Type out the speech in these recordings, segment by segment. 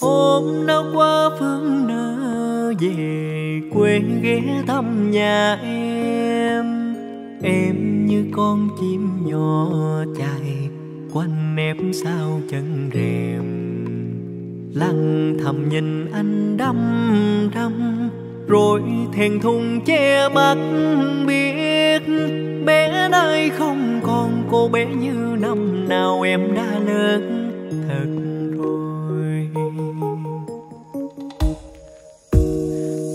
Hôm nào qua phương nơ về quê ghé thăm nhà em. Em như con chim nhỏ chạy quanh nép sau chân rèm, lặng thầm nhìn anh đăm đăm rồi thèn thùng che mắt biết. Bé nay không còn cô bé như năm nào, em đã lớn thật rồi.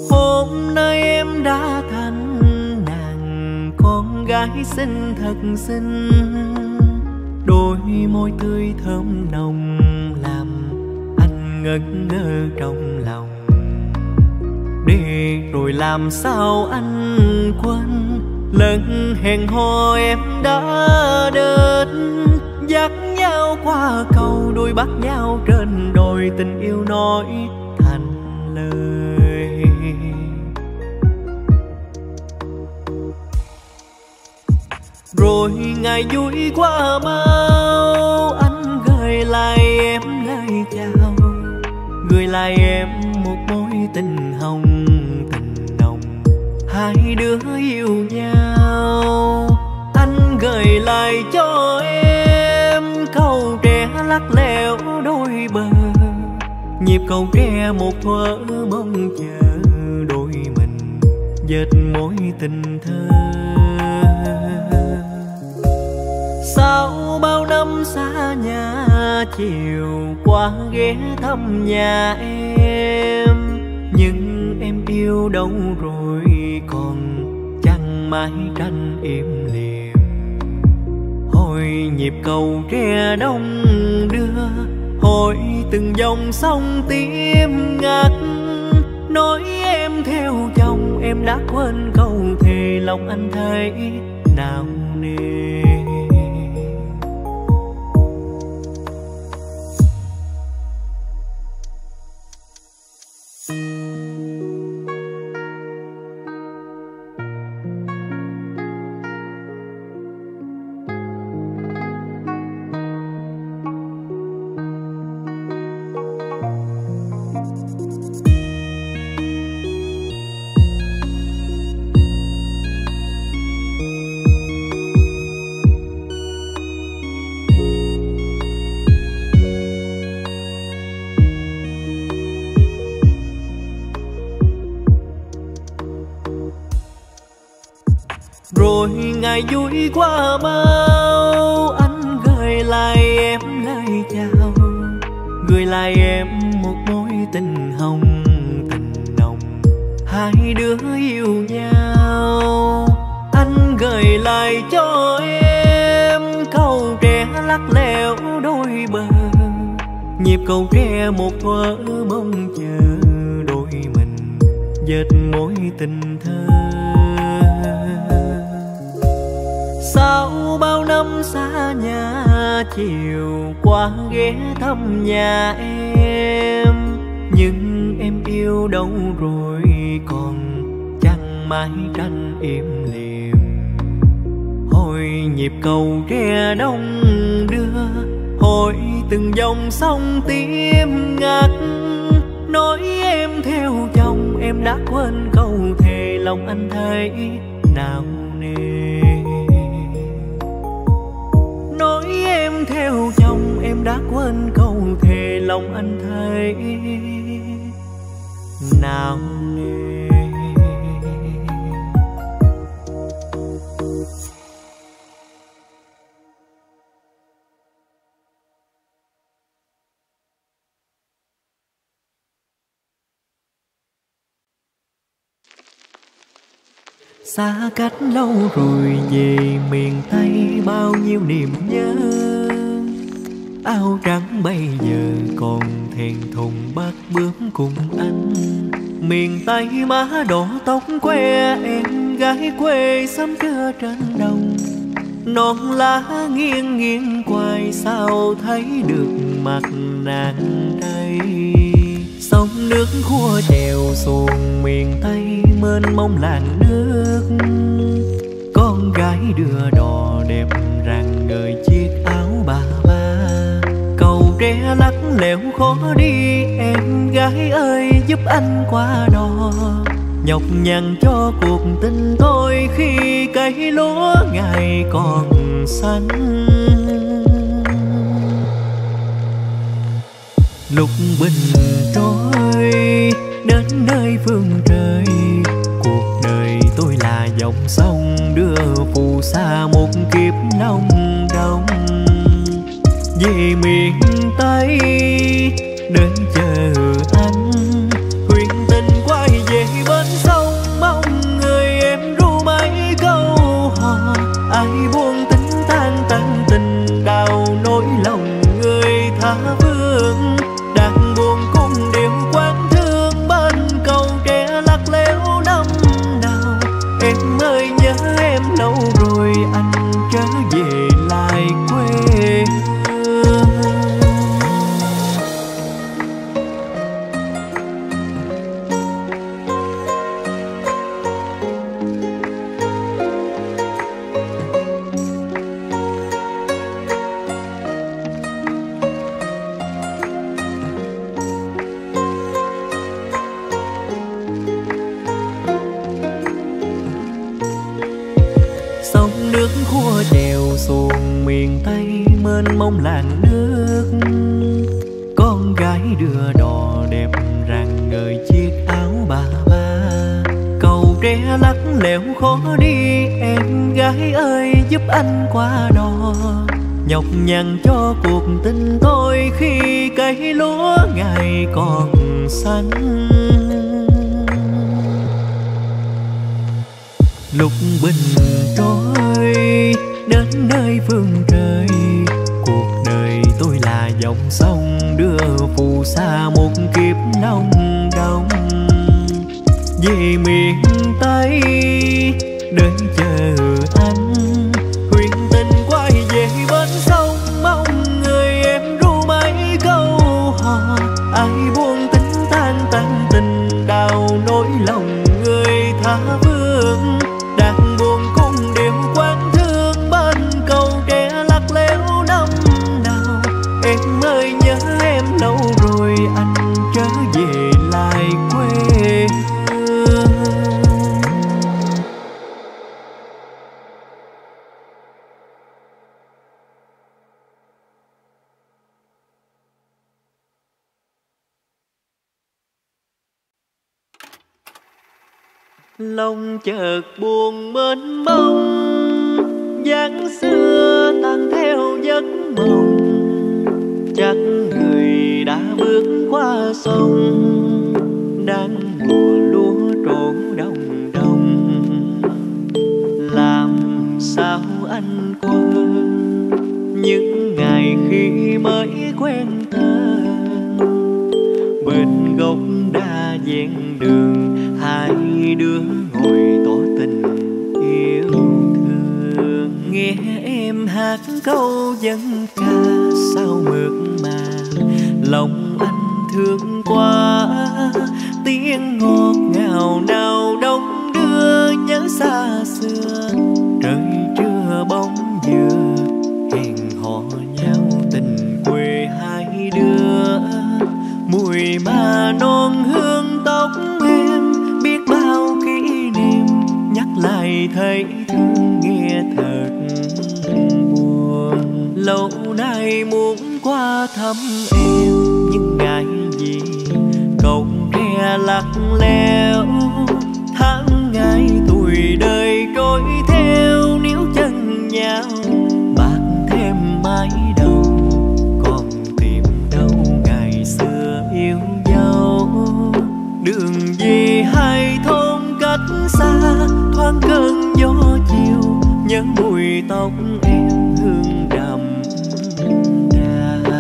Hôm nay em đã thành nàng con gái xinh thật xinh, đôi môi tươi thơm nồng làm anh ngất ngơ trong lòng. Để rồi làm sao anh quên lần hẹn hò em đã đến, dắt nhau qua cầu đôi bắt nhau trên đồi, tình yêu nói thành lời. Rồi ngày vui qua mau anh gửi lại em lời chào, gửi lại em một mối tình hồng tình nồng, hai đứa yêu nhau. Anh gửi lại cho em câu trẻ lắc lẻo đôi bờ, nhịp câu tre một thuở mong chờ đôi mình dệt mối tình thơ. Sau bao năm xa nhà chiều qua ghé thăm nhà em, nhưng em yêu đâu rồi còn chẳng mãi tranh im liềm. Hồi nhịp cầu tre đông đưa, hồi từng dòng sông tim ngắt, nói em theo chồng em đã quên câu thề, lòng anh thấy nào nề. Rồi ngày vui qua bao anh gửi lại em lời chào, gửi lại em một mối tình hồng tình nồng, hai đứa yêu nhau. Anh gửi lại cho em câu tre lắc lẻo đôi bờ, nhịp câu tre một thuở mong chờ đôi mình dệt mối tình thơ. Sau bao năm xa nhà chiều qua ghé thăm nhà em, nhưng em yêu đâu rồi còn chẳng mãi tranh im liềm. Hồi nhịp cầu tre đông đưa, hồi từng dòng sông tim ngắt, nói em theo chồng em đã quên câu thề, lòng anh thấy nào nề. Nói em theo chồng em đã quên câu thề, lòng anh thấy nào nề. Xa cách lâu rồi về miền Tây bao nhiêu niềm nhớ, áo trắng bây giờ còn thèn thùng bát bướm cùng anh. Miền Tây má đỏ tóc que em gái quê sớm trưa trên đồng, non lá nghiêng nghiêng quài sao thấy được mặt nàng đây. Sông nước khua chèo xuồng miền Tây mênh mông làng nước, con gái đưa đò đẹp ràng đời chiếc áo bà ba. Cầu tre lắc lẻo khó đi em gái ơi giúp anh qua đò, nhọc nhằn cho cuộc tình tôi khi cây lúa ngày còn xanh. Lục bình trôi đến nơi phương trời, cuộc đời tôi là dòng sông đưa phù sa một kiếp nông đồng. Về miền Tây đến chờ anh, huyền tình quay về bên sông mong người em ru mấy câu hò. Ai buông tính tan tình đào nỗi lòng người tha phương, đang buồn cùng điều quán thương bên cầu tre lắc léo năm nào. Em ơi nhớ em lâu rồi anh trở về lại quê. Làng nước con gái đưa đò đẹp rằng ngời chiếc áo bà ba, cầu tre lắc lẻo khó đi. Em gái ơi giúp anh qua đò, nhọc nhằn cho cuộc tình tôi khi cây lúa ngày còn xanh. Lục bình trôi đến nơi phương trời, dòng sông đưa phù sa một kiếp nông đồng. Về miền Tây đến chờ anh, huyền tình quay về bên sông mong người em ru mấy câu hò. Ai buông tính tan tình đào nỗi lòng người tha phương, đang buồn cùng điều quán thương bên cầu tre lắc léo năm nào. Em ơi nhớ em lâu rồi anh trở về lại quê. Lòng chợt buồn mênh mông, dáng xưa tan theo giấc mộng. Chắc người đã bước qua sông, đang mùa lúa trộn đồng. Làm sao anh quên những ngày khi mới quen thơ, bên gốc đa dẹn đường hai đứa ngồi tỏ tình yêu thương. Nghe em hát câu dân ca sao mượt mà lòng anh thương quá, tiếng ngọt ngào nào đông đưa nhớ xa xưa. Trời trưa bóng dừa hẹn hò nhau tình quê hai đứa, mùi mà non hương tóc em biết bao kỷ niệm, nhắc lại thấy thương nghe thật buồn. Lâu nay muốn qua thăm em nhưng ngại gì cầu tre lắc lẽo. Tháng ngày tuổi đời trôi theo níu chân nhau, bạc thêm mái đầu còn tìm đâu ngày xưa yêu nhau. Đường về hai thôn cách xa, thoáng cơn gió chiều nhớ mùi tóc em hương đậm đà.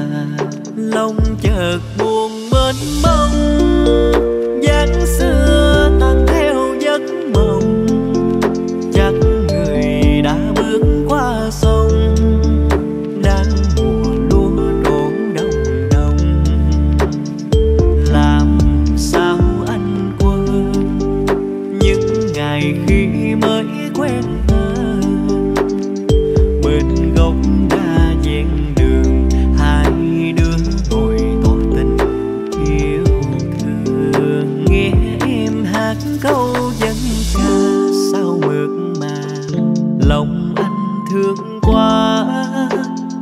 Lòng chợt buồn mênh mông, dáng xưa tan theo giấc mộng. Chắc người đã bước qua sông, đang mùa lúa trộn đồng. Làm sao anh quên những ngày khi mới quen thơ, bên gốc đa dẹn đường hai đứa ngồi tỏ tình yêu thương. thương quá,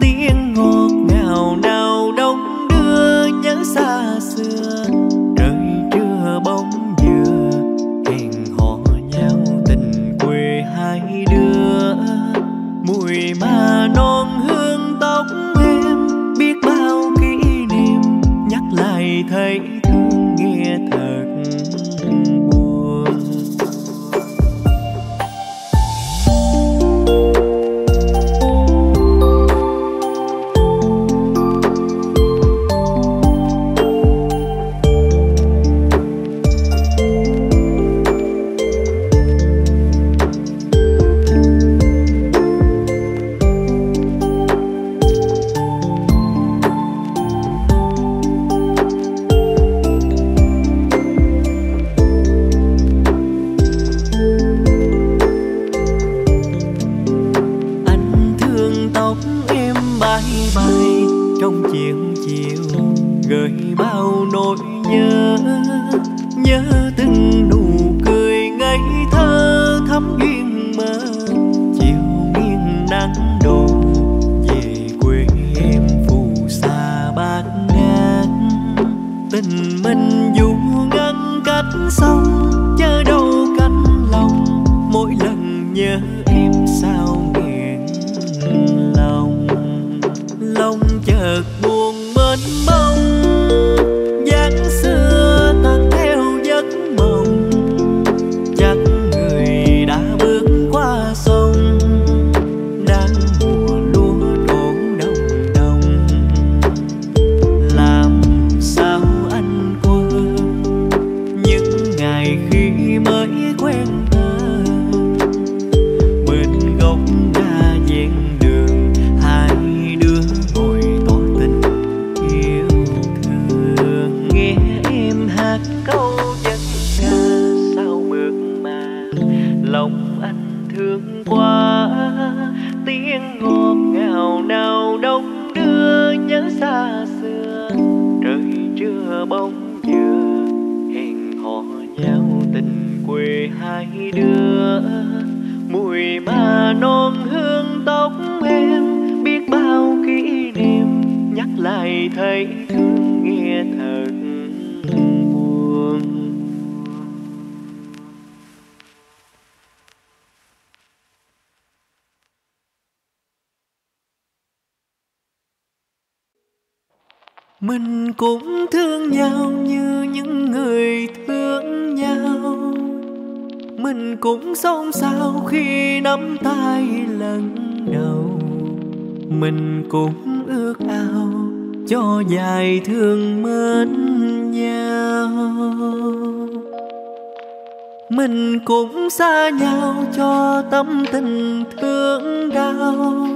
tiếng ngọt ngào nào đông đưa nhớ xa xưa. Trời chưa bóng dừa hẹn hò nhau tình quê hai đứa, mùi mà non hương tóc em biết bao kỷ niệm, nhắc lại thấy thương nghe thật mình cũng thương nhau như những người thương nhau. Mình cũng xôn xao khi nắm tay lần đầu. Mình cũng ước ao cho dài thương mến nhau. Mình cũng xa nhau cho tâm tình thương đau.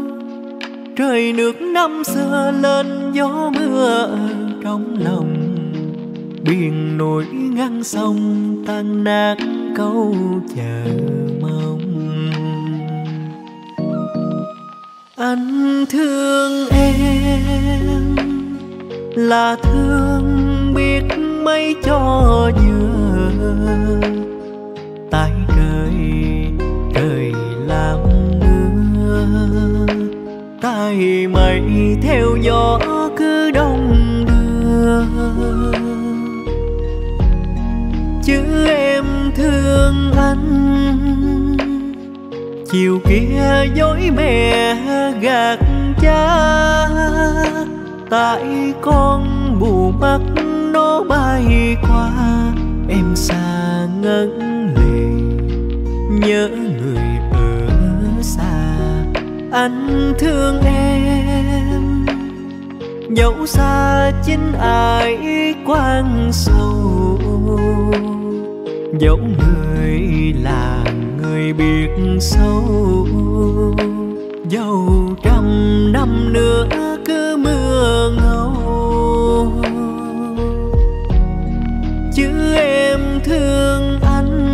Trời nước năm xưa lên gió mưa trong lòng, biển nổi ngăn sông tan nát câu chờ mong. Anh thương em là thương biết mấy cho vừa, tại trời trời làm mưa, tay mây theo gió cứ đông đưa. Chứ em thương anh chiều kia dối mẹ gạt cha, tại con mù mắt nó bay qua em xa ngấn lệ nhớ người ở xa. Anh thương em dẫu xa chính ai quan sâu, dẫu người là người biệt sâu, dẫu trăm năm nữa cứ mưa ngâu. Chứ em thương anh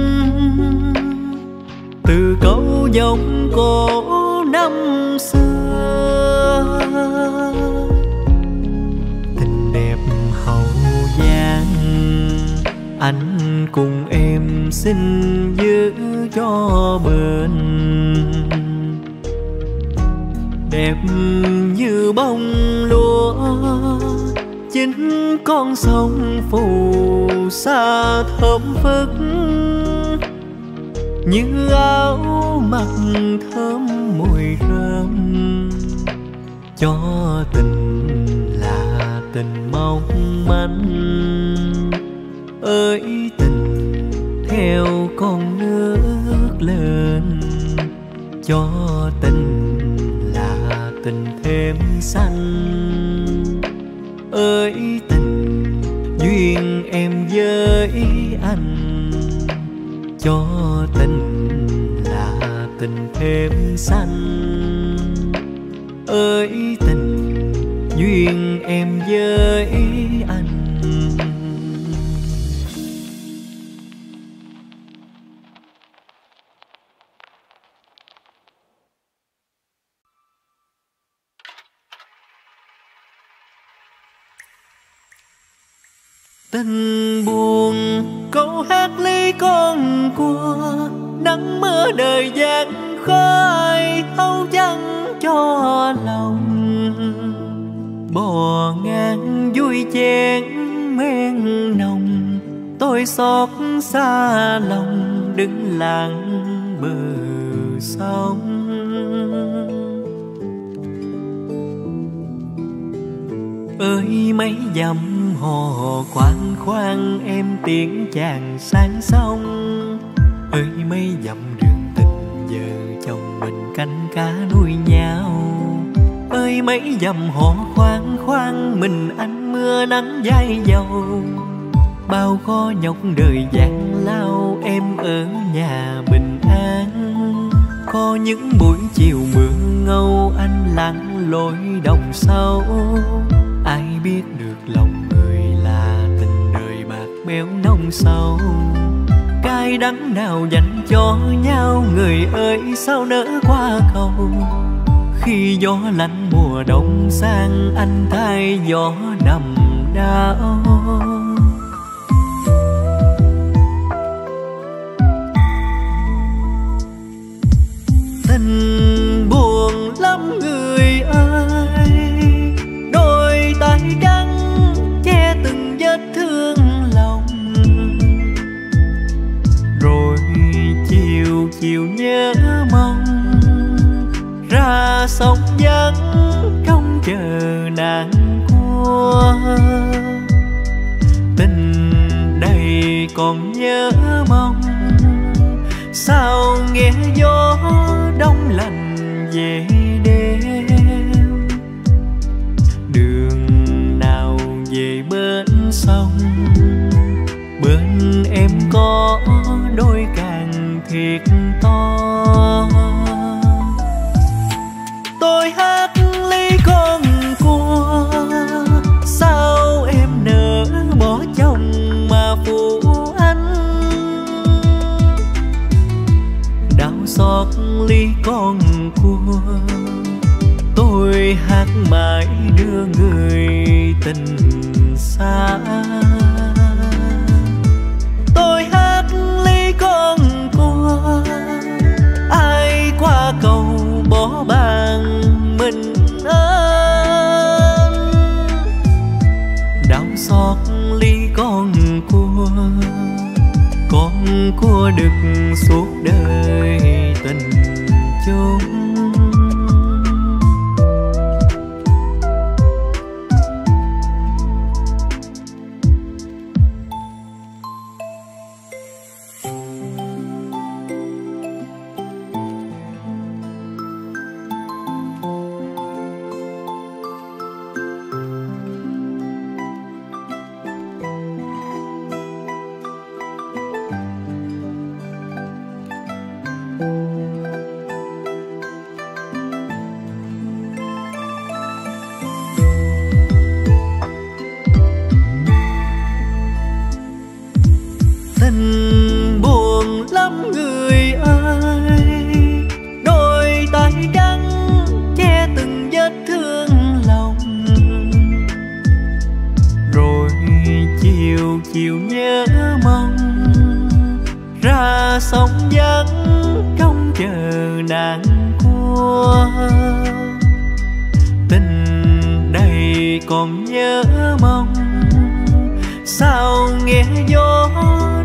từ câu giọng cổ năm xưa, tình đẹp Hậu Giang anh cùng em xin giữ cho bền. đẹp như bông lúa, chính con sông phù sa thơm phức như áo mặc thơm mùi rơm, cho tình là tình mong manh ơi tình theo con nước lên, cho tình là tình thêm xanh ơi tình duyên em với anh, cho tình là tình thêm xanh ơi tình duyên em với anh. Tình buồn câu hát ly con cua, nắng mưa đời gian khó ai thấu vắng cho lòng, bò ngang vui chén men nồng, tôi xót xa lòng đứng lặng bờ sông. Ơi mấy dặm hồ khoan khoan em tiếng chàng sang sông, ơi mấy dặm đường tình giờ chồng mình canh cá nuôi nhau, ơi mấy dặm hồ khoan khoan mình anh mưa nắng dai dầu, bao khó nhọc đời gian lao em ở nhà bình an, có những buổi chiều mưa ngâu anh lặn lội đồng sâu, ai biết được lòng người là tình đời bạc béo nông sâu, cay đắng nào dành cho nhau người ơi sao nỡ qua cầu, khi gió lạnh mùa đông sang anh thay gió nằm đau. Tình buồn lắm người ơi, đôi tay trắng che từng vết thương lòng, rồi chiều chiều nhớ mong ra sông vắng trong chờ nàng cua, tình đầy còn nhớ mong sao nghe gió đông lạnh về đêm, đường nào về bên sông bên em có đôi càng thiệt to, tôi hát ly con cua sao em nỡ bỏ chồng mà phụ anh, đau xót ly con cua tôi hát mãi đưa người tình xa, tôi hát ly con cua ai qua cầu bỏ bàn mình ơn, đau xót ly con cua đực suốt đời tình chung. Trong chờ nàng cua, còn nhớ mong, sao nghe gió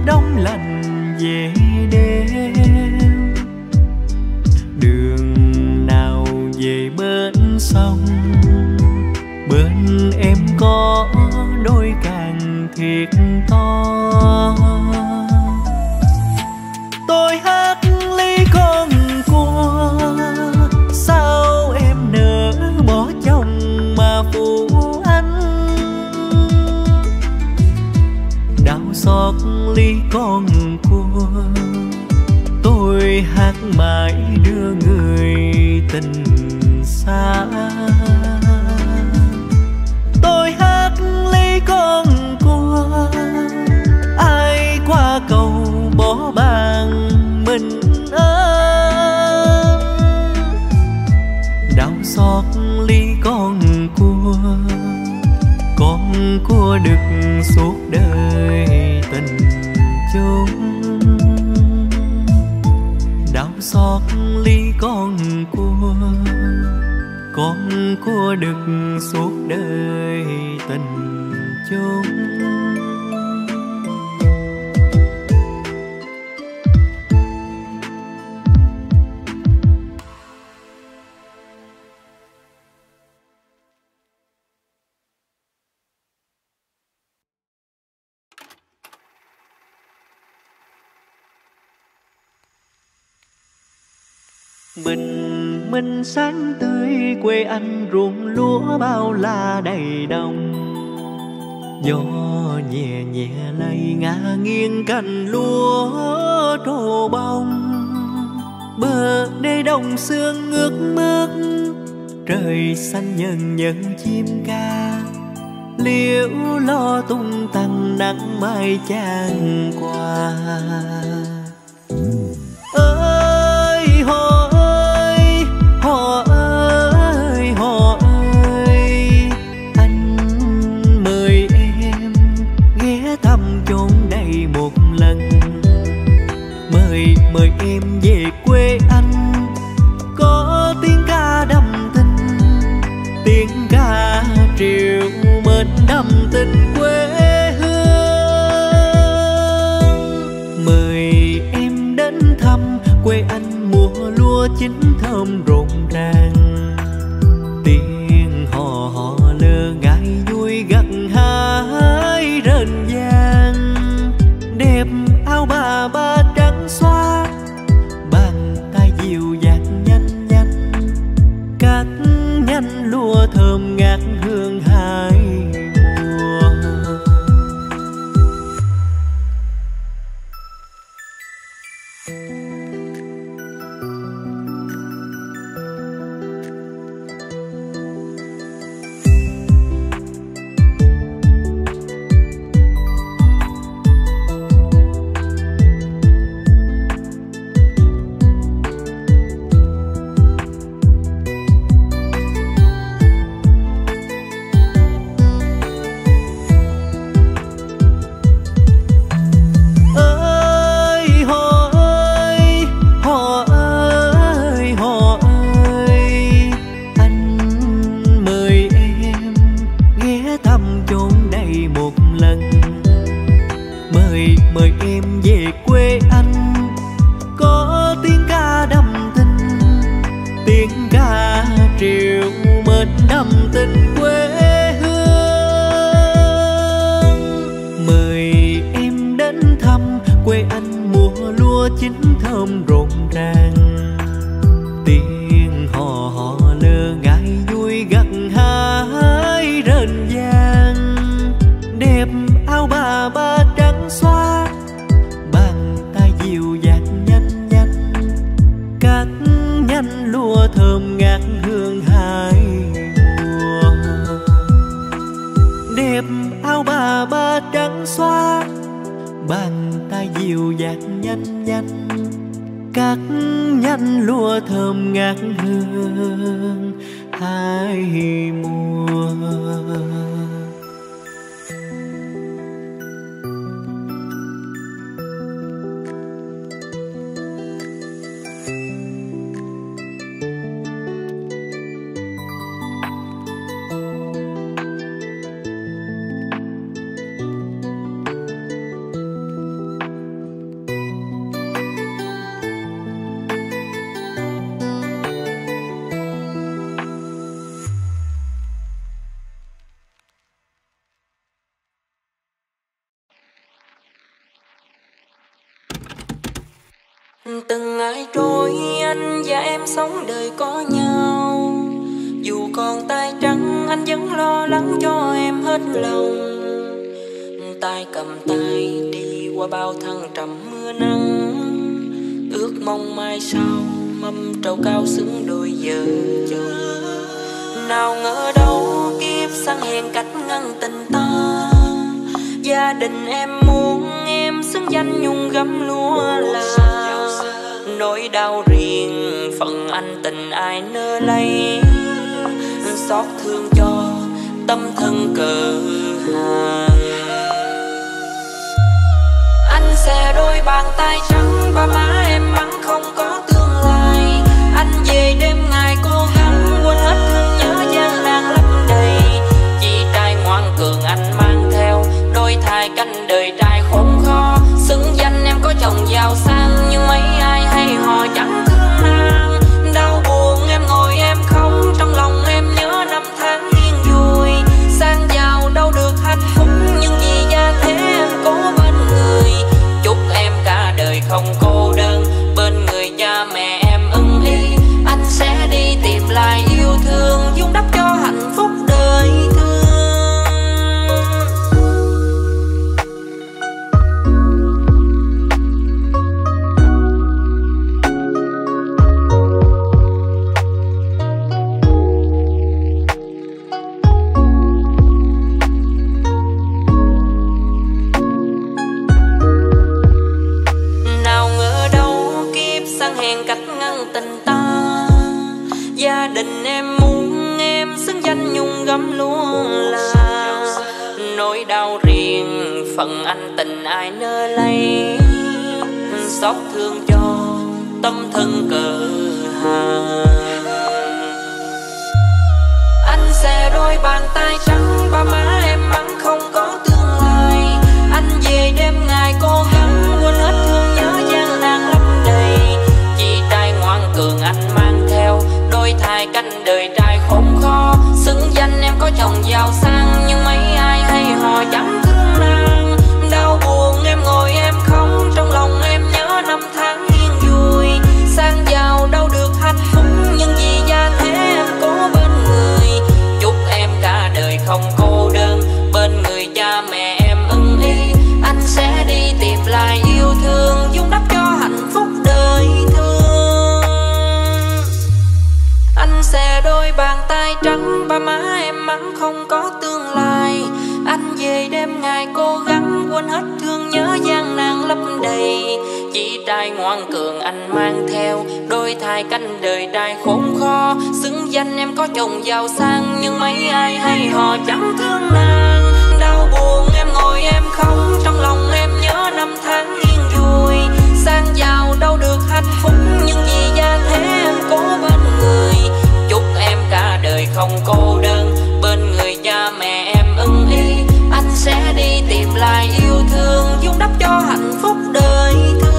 đông lạnh về đêm. Đường nào về bên sông, bên em có đôi càng thiệt to. Tôi hát ly con cua, sao em nỡ bỏ chồng mà phụ anh. Đau xót ly con cua, tôi hát mãi đưa người tình xa. Tôi hát ly con cua, ai qua cầu bỏ bàn mình ơi. Đau xót ly con cua, con cua đực suốt đời tình chung. Đau xót ly con cua, con cua đực suốt đời tình chung. Bình sáng tươi quê anh, ruộng lúa bao la đầy đồng. Gió nhẹ nhẹ lay ngả nghiêng cành lúa trổ bông. Bờ đê đồng sương ngước mướt, trời xanh nhần nhẫn chim ca. Liễu lo tung tăng nắng mai chan qua. Mời em về quê anh, có tiếng ca đậm tình, tiếng ca triều mến đậm tình quê hương. Mời em đến thăm quê anh, mùa lúa chín thơm rộn ràng. Tiếng hò hò lơ ngại vui gặt hái rền vang. Đẹp áo bà trắng xoa, lúa thơm ngát hương hai mùa. Từng ngày trôi anh và em sống đời có nhau, dù còn tay trắng anh vẫn lo lắng cho em hết lòng. Tay cầm tay đi qua bao thăng trầm mưa nắng, ước mong mai sau mâm trầu cao xứng đôi vợ chồng. Nào ngờ đâu kiếp sang hèn cách ngăn tình ta, gia đình em muốn em xứng danh nhung gấm lúa là. Nỗi đau riêng phận anh tình ai nỡ lấy, xót thương cho tâm thân cờ hàng. Anh xẻ đôi bàn tay trắng, ba má em mắng không có tương lai. Anh về đêm ngày cố gắng quên hết thương nhớ gian nan lấp đầy. Chị trai ngoan cường anh mang theo, đôi thai canh đời trai khốn khó. Xứng danh em có chồng giàu sang, nhưng mấy ai hay họ chẳng thương nàng. Đau buồn em ngồi em khóc, trong lòng em nhớ năm tháng yên vui. Sang giàu đâu được hạnh phúc, nhưng vì gia thế em có bên người. Chúc em cả đời không cô đơn, bên người cha mẹ em ưng ý. Anh sẽ đi tìm lại yêu thương, vun đắp cho hạnh phúc đời thương. Đình em muốn em xứng danh nhung gấm lúa là. Nỗi đau riêng phận anh tình ai nỡ lấy, xót thương cho tâm thân cờ hàng. Anh xẻ đôi bàn tay trắng, ba má em mắng không có tương lai. Anh về đêm ngày cố gắng quên hết thương nhớ gian nan lấp đầy. Chị trai ngoan cường anh mang theo, đôi thai canh đời trai khốn khó. Xứng danh em có chồng giàu sang, nhưng mấy ai hay họ chẳng thương nàng. Đau buồn em ngồi em khóc, trong lòng em nhớ năm tháng yên vui. Sang giàu đâu được hạnh phúc, nhưng vì gia thế em có bên người. Chúc em cả đời không cô đơn, bên người cha mẹ em ưng ý. Anh sẽ đi tìm lại yêu thương, vun đắp cho hạnh phúc đời thương. Anh xẻ đôi bàn tay trắng, ba má em mắng không có tương lai. Anh về đêm ngày cố gắng quên hết thương nhớ gian nan lấp đầy. Chị trai ngoan cường anh mang theo, đôi thai canh đời trai khốn khó. Xứng danh em có chồng giàu sang, nhưng mấy ai hay họ chẳng thương nàng. Đau buồn em ngồi em khóc, trong lòng em nhớ năm tháng yên vui. Sang giàu đâu được hạnh phúc, nhưng vì gia thế em có bên người. Chúc em cả đời không cô đơn, bên người cha mẹ em ưng ý. Anh sẽ đi tìm lại yêu thương, vun đắp cho hạnh phúc đời thương.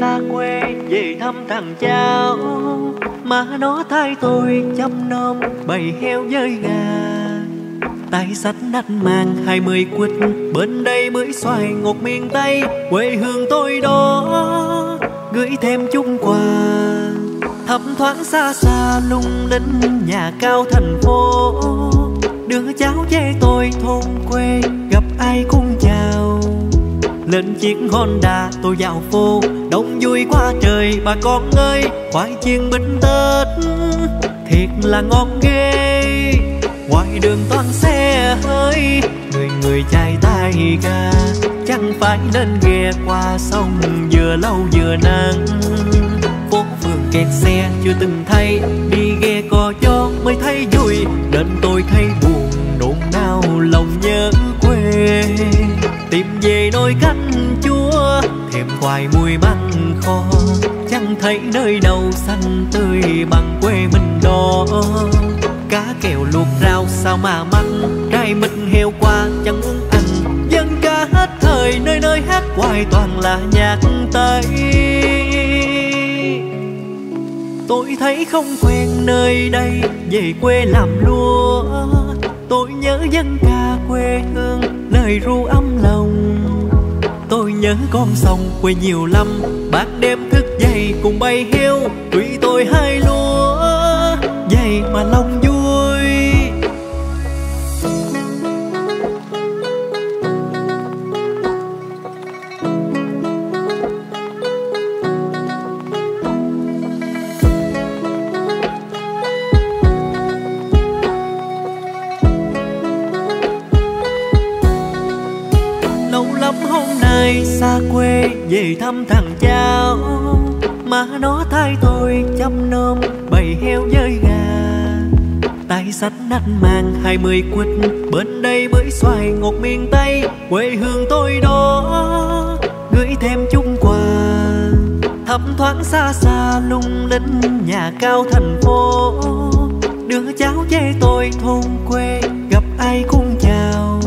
Xa quê về thăm thằng cháu, mà nó thay tôi chăm nom bầy heo với gà. Tay sách nách mang 20 quýt, bên đây mới xoài ngọt miền Tây quê hương tôi đó. Gửi thêm chút quà thấp thoáng xa xa lung linh nhà cao thành phố. Đứa cháu với tôi thôn quê gặp ai cũng chào. Lên chiếc Honda tôi vào phố, đông vui quá trời bà con ơi, khoai chiên bánh tết thiệt là ngon ghê. Ngoài đường toan xe hơi, người người chai tay ga, chẳng phải nên ghe qua sông vừa lâu vừa nắng. Phố phường kẹt xe chưa từng thấy, đi ghe cò chó mới thấy vui, nên tôi thấy buồn nôn nao lòng nhớ quê. Tìm về nồi canh chua, thèm khoai mùi măng kho, chẳng thấy nơi đâu xanh tươi bằng quê mình đó. Cá kèo luộc rau sao mà măng, trai mình heo qua chẳng muốn ăn. Dân ca hết thời nơi nơi hát hoài toàn là nhạc Tây. Tôi thấy không quen nơi đây, về quê làm lúa. Tôi nhớ dân ca quê hương, nơi ru ấm lòng. Tôi nhớ con sông quê nhiều lắm, bác đêm thức dậy cùng bay heo, tụi tôi hai lúa vậy mà lòng vui. Xa quê về thăm thằng cháu, mà nó thay tôi chăm nom bầy heo với gà. Tay sách nách mang 20 quýt, bên đây bưởi xoài ngọt miền Tây, quê hương tôi đó gửi thêm chút quà. Thấm thoáng xa xa lung linh nhà cao thành phố, đứa cháu về tôi thôn quê gặp ai cũng chào.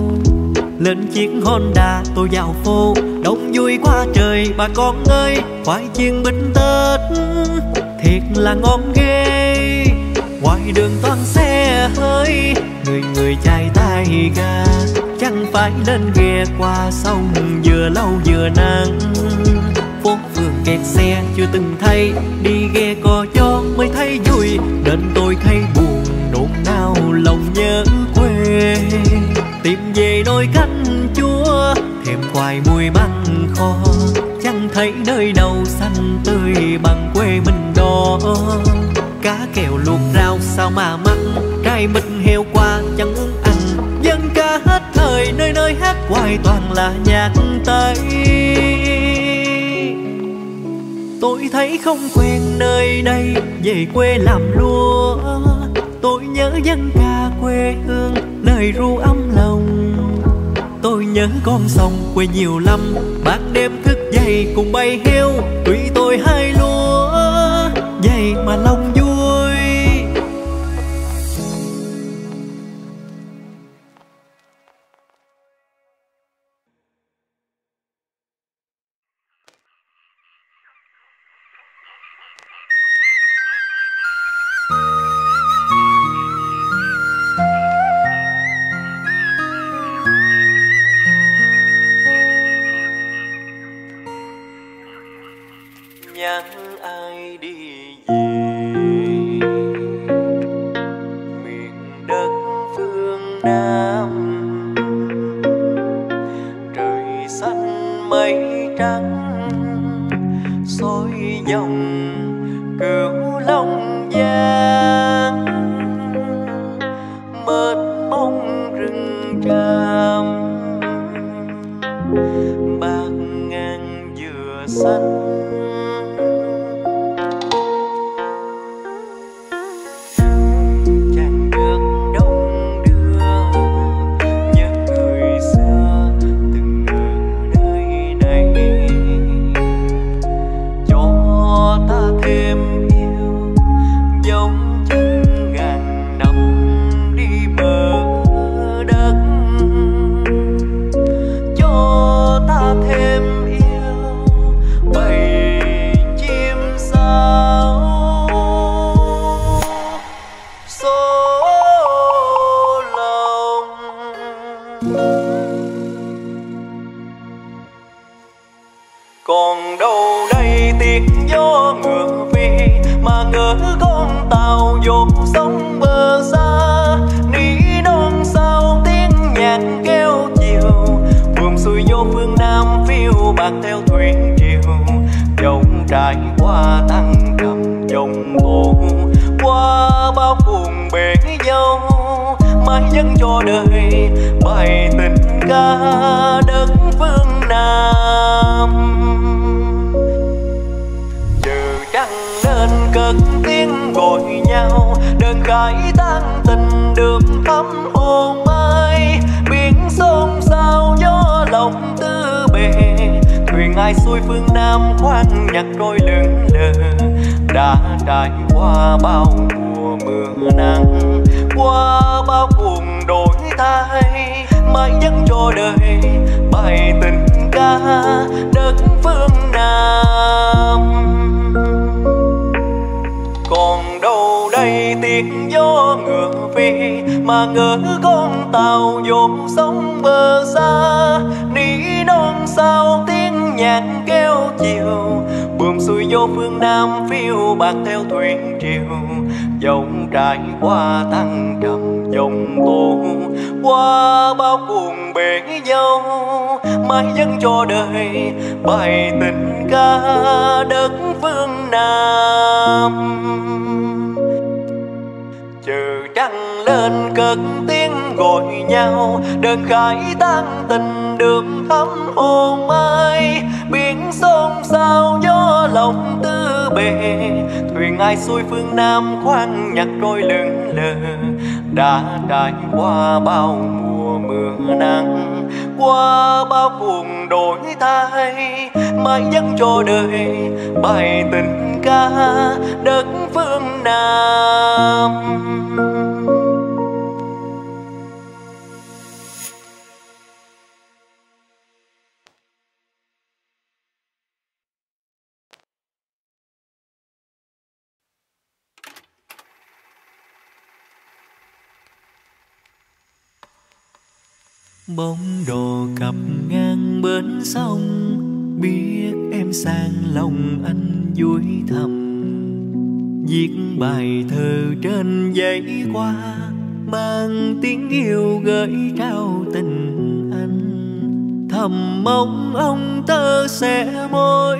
Lên chiếc Honda tôi vào phố, đông vui quá trời bà con ơi, khoai chiên bánh Tết thiệt là ngon ghê. Ngoài đường toan xe hơi, người người chai tay ga, chẳng phải nên ghe qua sông vừa lâu vừa nắng. Phố phường kẹt xe chưa từng thấy, đi ghe cò chó mới thấy vui, nên tôi thấy buồn nôn nao lòng nhớ quê. Tìm về nồi canh chua, thèm khoai mùi măng kho, chẳng thấy nơi đâu xanh tươi bằng quê mình đó. Cá kèo luộc rau sao mà măng, trai mình heo qua chẳng muốn ăn. Dân ca hết thời nơi nơi hát hoài toàn là nhạc Tây. Tôi thấy không quen nơi đây, về quê làm lúa. Tôi nhớ dân ca quê hương, nơi ru ấm lòng. Tôi nhớ con sông quê nhiều lắm, bác đêm thức dậy cùng bay heo, tụi tôi hai lúa vậy mà lòng vui. nhất cho đời bài tình ca đất phương Nam. Giờ chẳng nên cất tiếng gọi nhau, đừng cãi tan tình đường thắm hồn mai. Biển xôn xao gió lòng tư bề, thuyền ai xuôi phương Nam khoan nhặt trôi lững lờ. Đã trải qua bao mùa mưa nắng, qua bao cuộc đổi thay, mãi vẫn cho đời bài tình ca đất phương Nam. Còn đâu đây tiếng gió ngựa phi, mà ngỡ con tàu dột sóng bờ xa. Nỉ non sao tiếng nhạc kéo chiều, buồm xuôi vô phương Nam phiêu bạc theo thuyền triều. Dòng trải qua thăng trầm dòng tố, qua bao cuồng bể dâu, mãi vẫn cho đời bài tình ca đất phương Nam. Chờ trăng lên cất tiếng gọi nhau, đừng khải tan tình đường thắm hồn mai. Biển xôn xao gió lòng tư bề, thuyền ai xuôi phương Nam khoan nhặt trôi lững lờ. Đã trải qua bao mùa mưa nắng, qua bao cuộc đổi thay, mãi vẫn cho đời bài tình ca đất phương Nam. Bóng đồ cặp ngang bến sông, biết em sang lòng anh vui thầm. Viết bài thơ trên giấy qua, mang tiếng yêu gửi trao tình anh. Thầm mong ông thơ sẽ mối,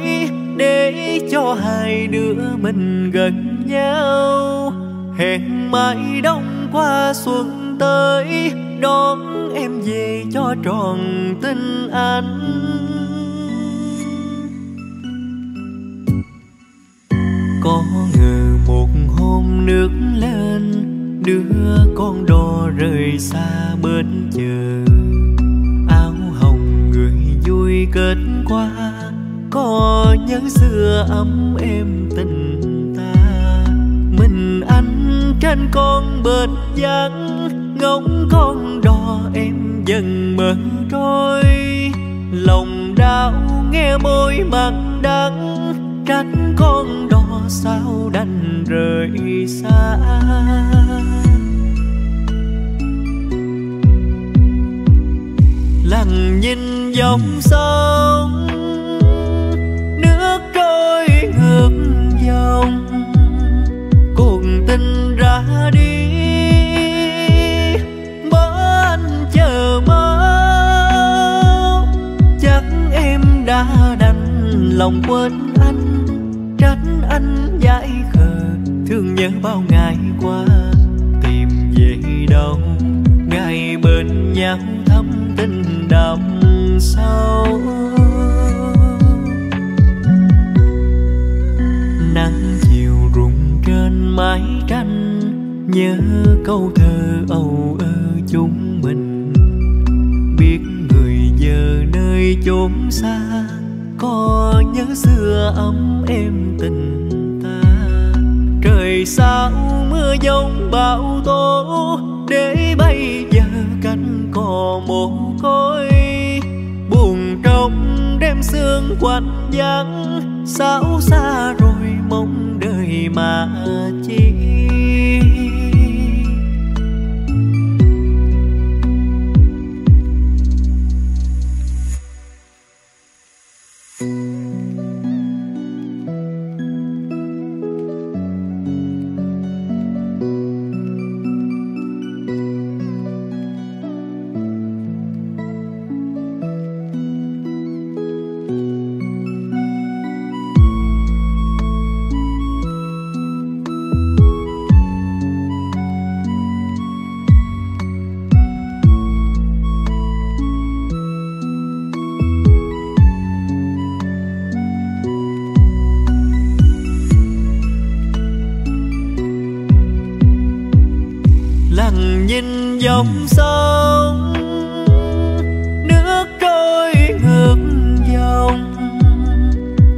để cho hai đứa mình gần nhau. Hẹn mãi đông qua xuân tới, đón em về cho tròn tin anh. Có ngờ một hôm nước lên, đưa con đò rời xa bến chờ. Áo hồng người vui kết qua, có nhớ xưa ấm em tình ta. Mình anh trên con bến vắng, ngóng con đò em dần mờ trôi. Lòng đau nghe môi mặn đắng, tránh con đò sao đành rời xa. Lặng nhìn dòng sông, nước trôi ngược dòng. Cuộc tình ra đi, đành lòng quên anh. Tránh anh dại khờ, thương nhớ bao ngày qua. Tìm về đâu ngày bên nhau, thắm tình đậm sâu. Nắng chiều rụng trên mái tranh, nhớ câu thơ âu ơ chúng mình. Biết người giờ nơi chốn xa, có nhớ xưa ấm em tình ta. Trời sao mưa giông bão tố, để bây giờ cánh cò mồ côi. Buồn trong đêm sương quạnh vắng, sao xa rồi mong đời mà chi. dòng sông, nước trôi ngược dòng,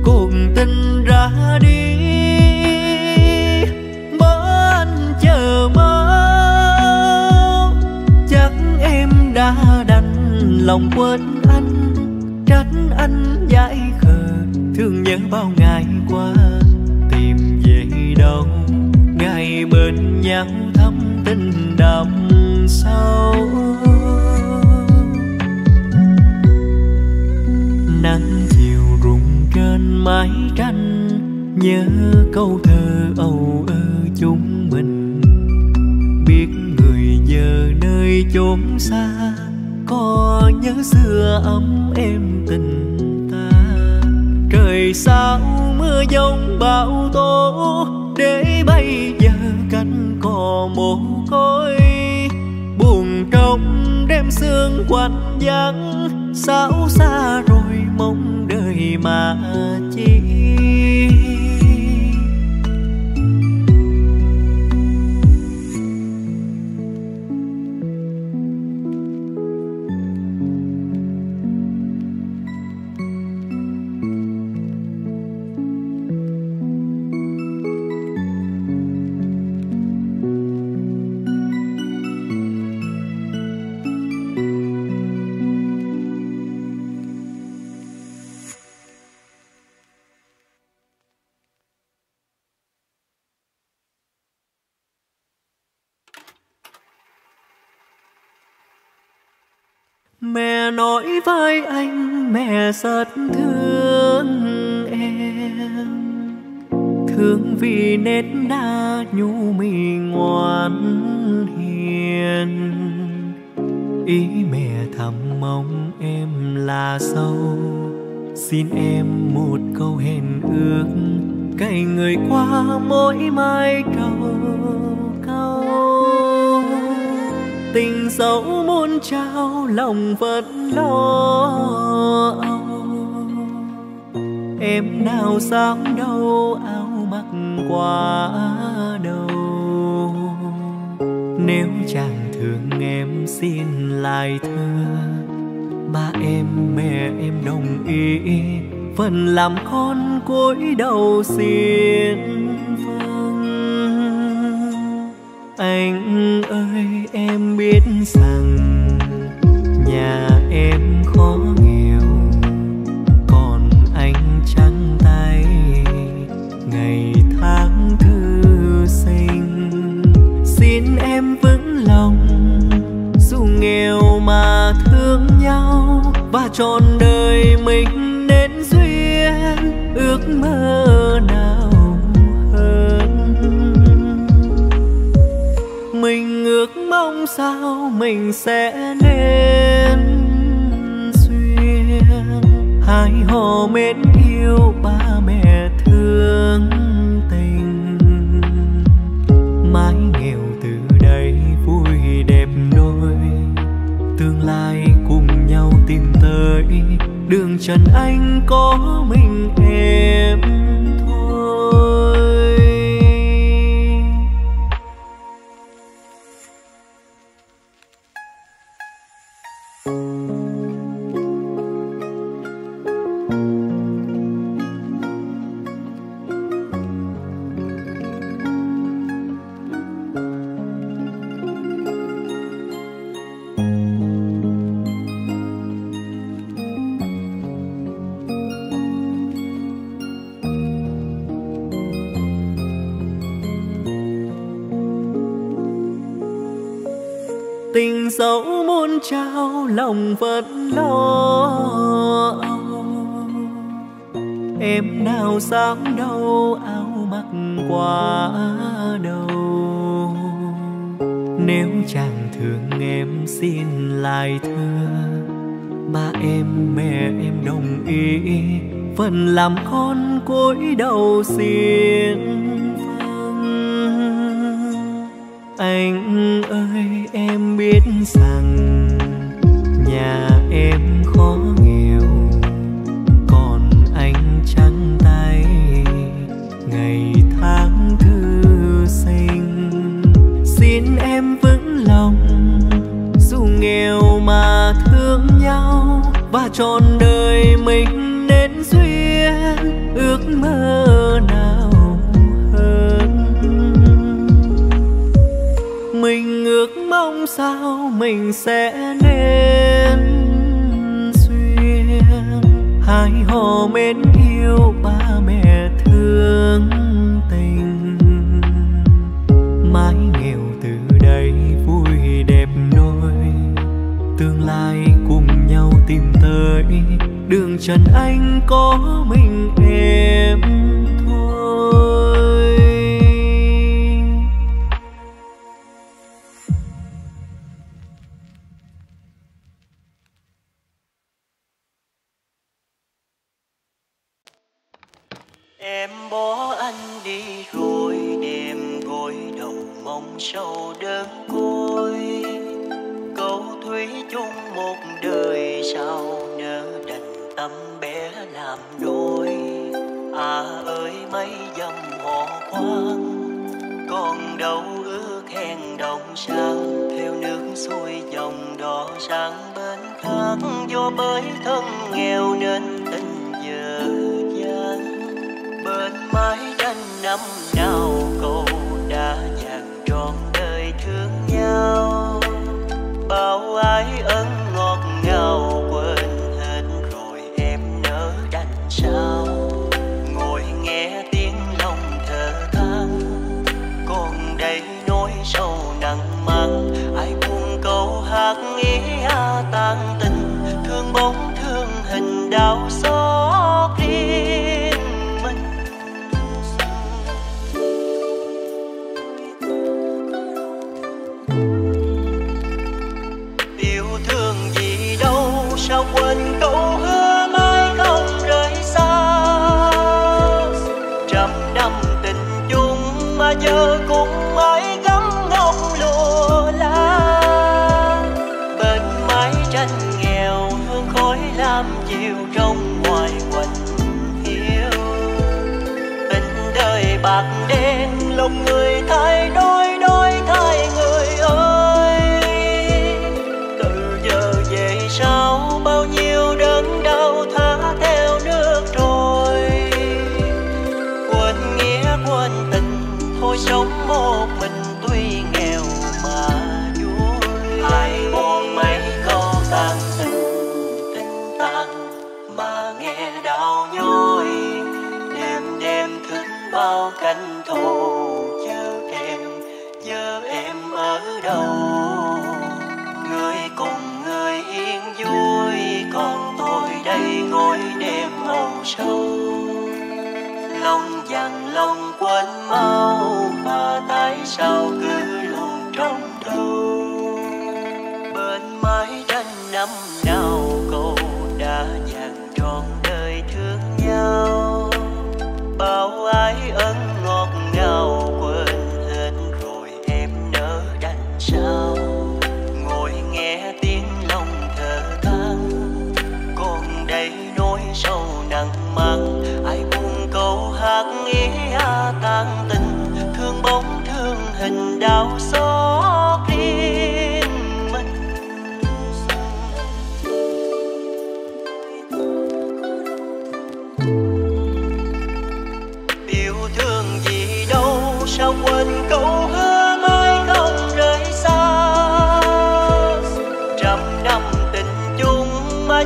cuộc tình ra đi bó anh chờ mong. Chắc em đã đành lòng quên anh, tránh anh dại khờ thương nhớ bao ngày qua. Tìm về đâu ngày bên nhau thắm tình đậm sâu, nắng chiều rụng trên mái tranh nhớ câu thơ âu ơ chúng mình. Biết người giờ nơi chốn xa, có nhớ xưa ấm êm tình ta. Trời sao mưa giông bão tố, để bây giờ cánh cò mồ côi. Buồn trong đêm sương quạnh vắng, sao xa rồi mong đời mà chi. Mẹ nói với anh mẹ rất thương em, thương vì nét na nhu mì ngoan hiền. Ý mẹ thầm mong em là sâu, xin em một câu hẹn ước, cày người qua mỗi mai trầu câu. Tình dẫu muôn trao lòng vẫn lo âu, em nào dám đâu áo mặc quá đầu. Nếu chàng thương em xin lại thưa, ba em mẹ em đồng ý, phần làm con cúi đầu xin vâng. Anh ơi em biết rằng nhà em khó nghèo, còn anh trắng tay ngày tháng thư sinh. Xin em vững lòng dù nghèo mà thương nhau, và trọn đời mình nên duyên ước mơ nào mong sao mình sẽ nên duyên. Hai họ mến yêu ba mẹ thương tình, mái nghèo từ đây vui đẹp đôi. Tương lai cùng nhau tìm tới, đường trần anh có mình em thôi. Tình dẫu muôn trao lòng vẫn lo âu, em nào dám đâu áo mặc quá đầu. Nếu chàng thương em xin lại thưa, ba em mẹ em đồng ý, phần làm con cúi đầu xin vâng. Anh ơi em biết rằng nhà em khó nghèo, còn anh trắng tay ngày tháng thư sinh. Xin em vững lòng trọn đời mình nên duyên ước mơ nào hơn. Mình ước mong sao mình sẽ nên duyên, hai họ mến yêu ba mẹ thương tình. Mãi nghèo từ đây vui đẹp nôi, tương lai cùng nhau tìm tới, đường trần anh có mình em thôi. Em bỏ anh đi rồi, đêm gối đầu mong sâu đơn côi. Câu thủy chung một đời sao nỡ đành tâm bé làm đôi. À ơi mấy dầm họ khoan, còn đâu ước hẹn đồng sang, theo nước xuôi dòng đỏ sang bên khác. Do bởi thân nghèo nên tình giờ gian, bên mái tranh năm nào câu đã dàn trọn đời thương nhau. Bao ái ân ngọt ngào quên hết rồi em nỡ đành sao. Ngồi nghe tiếng lòng thở than, còn đây nỗi sâu nặng mang. Ai buông câu hát ý à tan tình, thương bóng thương hình đau xót riêng mình. Yêu thương gì đâu sao quên câu hứa mãi không rời xa. Trăm năm tình chung mà giờ cũng mãi gấm ngọc lụa lá. Bên mái tranh nghèo hương khói lam chiều trong ngoài quạnh hiu. Tình đời bạc đen lòng người thay đổi thay người ơi. Từ giờ về sau bao nhiêu đớn đau thả theo nước trôi. Quên nghĩa quên tình thôi sống một mình tuy nghèo mà vui. Ai buông mấy câu tàn tình tan mà nghe đau nhói. Đêm thức bao canh thù giờ em ở đâu. Người cùng người yên vui, còn tôi đây ngồi đêm màu sâu. Lòng dằn lòng quên mau, mà tại sao cứ luôn trong đầu. Bên mái tranh năm nào câu đã dàn trọn đời thương nhau. Bao ái ân ngọt ngào quên sao. Ngồi nghe tiếng lòng thở than, còn đây nỗi sâu nặng mang. Ai buông câu hát ý à tan tình, thương bóng thương hình đau xót riêng mình. Yêu thương gì đâu sao quên câu hứa.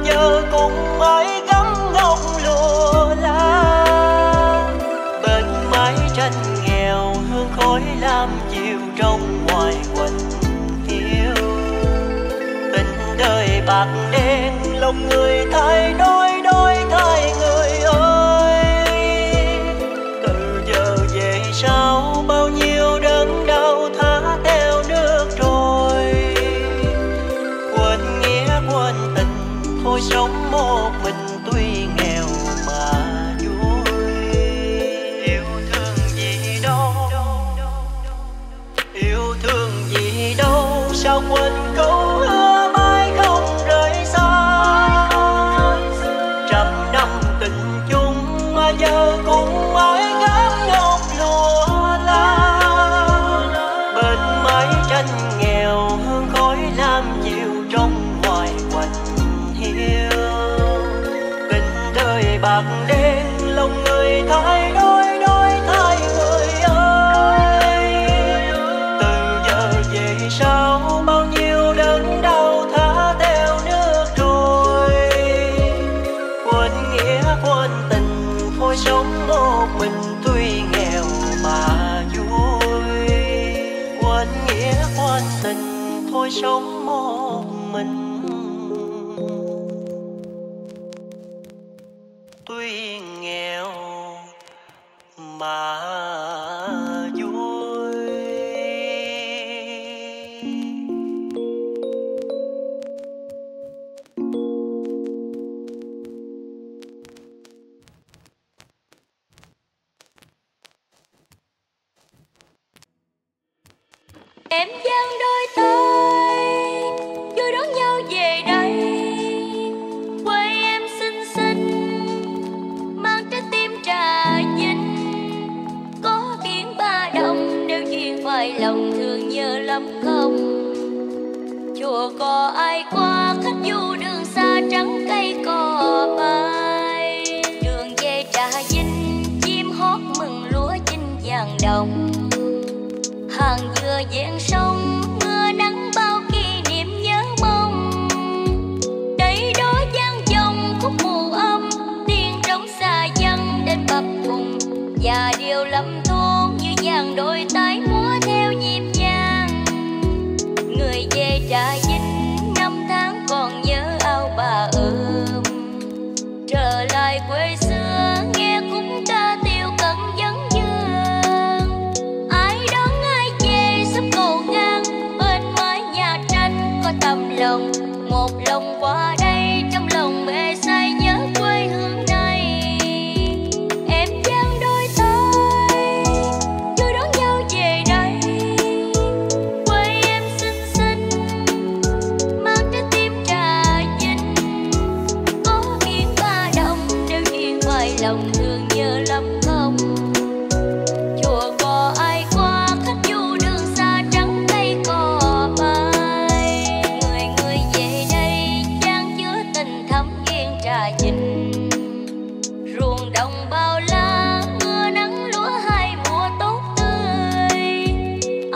Giờ cũng mãi gấm ngọc lụa lá. Bên mái tranh nghèo hương khói lam chiều trong ngoài quạnh hiu. Tình đời bạc đen lòng người thay đổi thay người ơi. Từ giờ về sau bao nhiêu đớn đau thả theo nước trôi. Quên nghĩa quên tình thôi sống một mình tuy nghèo mà vui. Yêu thương gì đâu, yêu thương gì đâu sao quên câu hứa mãi không rời xa. Trăm năm tình chung mà giờ cũng mãi gấm ngọc lụa lá. Bên mái tranh nghèo hương khói lam chiều trong ngoài quạnh. người bạc đêm lòng người thay đổi thay người ơi. Từ giờ về sau bao nhiêu đớn đau thả theo nước trôi, quên nghĩa quên tình phôi sống một mình tuy nghèo mà vui. Quên nghĩa quên tình phôi sống một mình. Em dang đôi tay vui đón nhau về đây, quê em xinh xinh mang trái tim trà dính, có tiếng ba đồng đều duyên phải lòng thương nhớ lắm không. Chùa có ai qua khách du đường xa trắng cây cò bay, đường về trà dính chim hót mừng lúa chinh vàng đồng. Hàng dừa dẹn sông mưa nắng bao kỷ niệm nhớ mong, đây đó vang dòng khúc mù âm tiếng trống xa dân đến bập bùng, và điều lắm thôn như dàn đôi tay múa theo nhịp nhàng. Người về Trà Vinh năm tháng còn nhớ ao bà ươm, trở lại quê xưa nghe cũng ca tiêu cẩn vấn lòng, một lòng qua đây trong lòng mê say nhớ quê hương này. Em dang đôi tay vui đón nhau về đây, quê em xinh xinh mang trái tim trà dính, có tiếng ba đồng đều duyên ngoài lòng thương nhớ lắm không. Chùa có ai qua khách du đường xa trắng cây cò bay, Trà Vinh ruộng đồng bao la mưa nắng lúa hai mùa tốt tươi.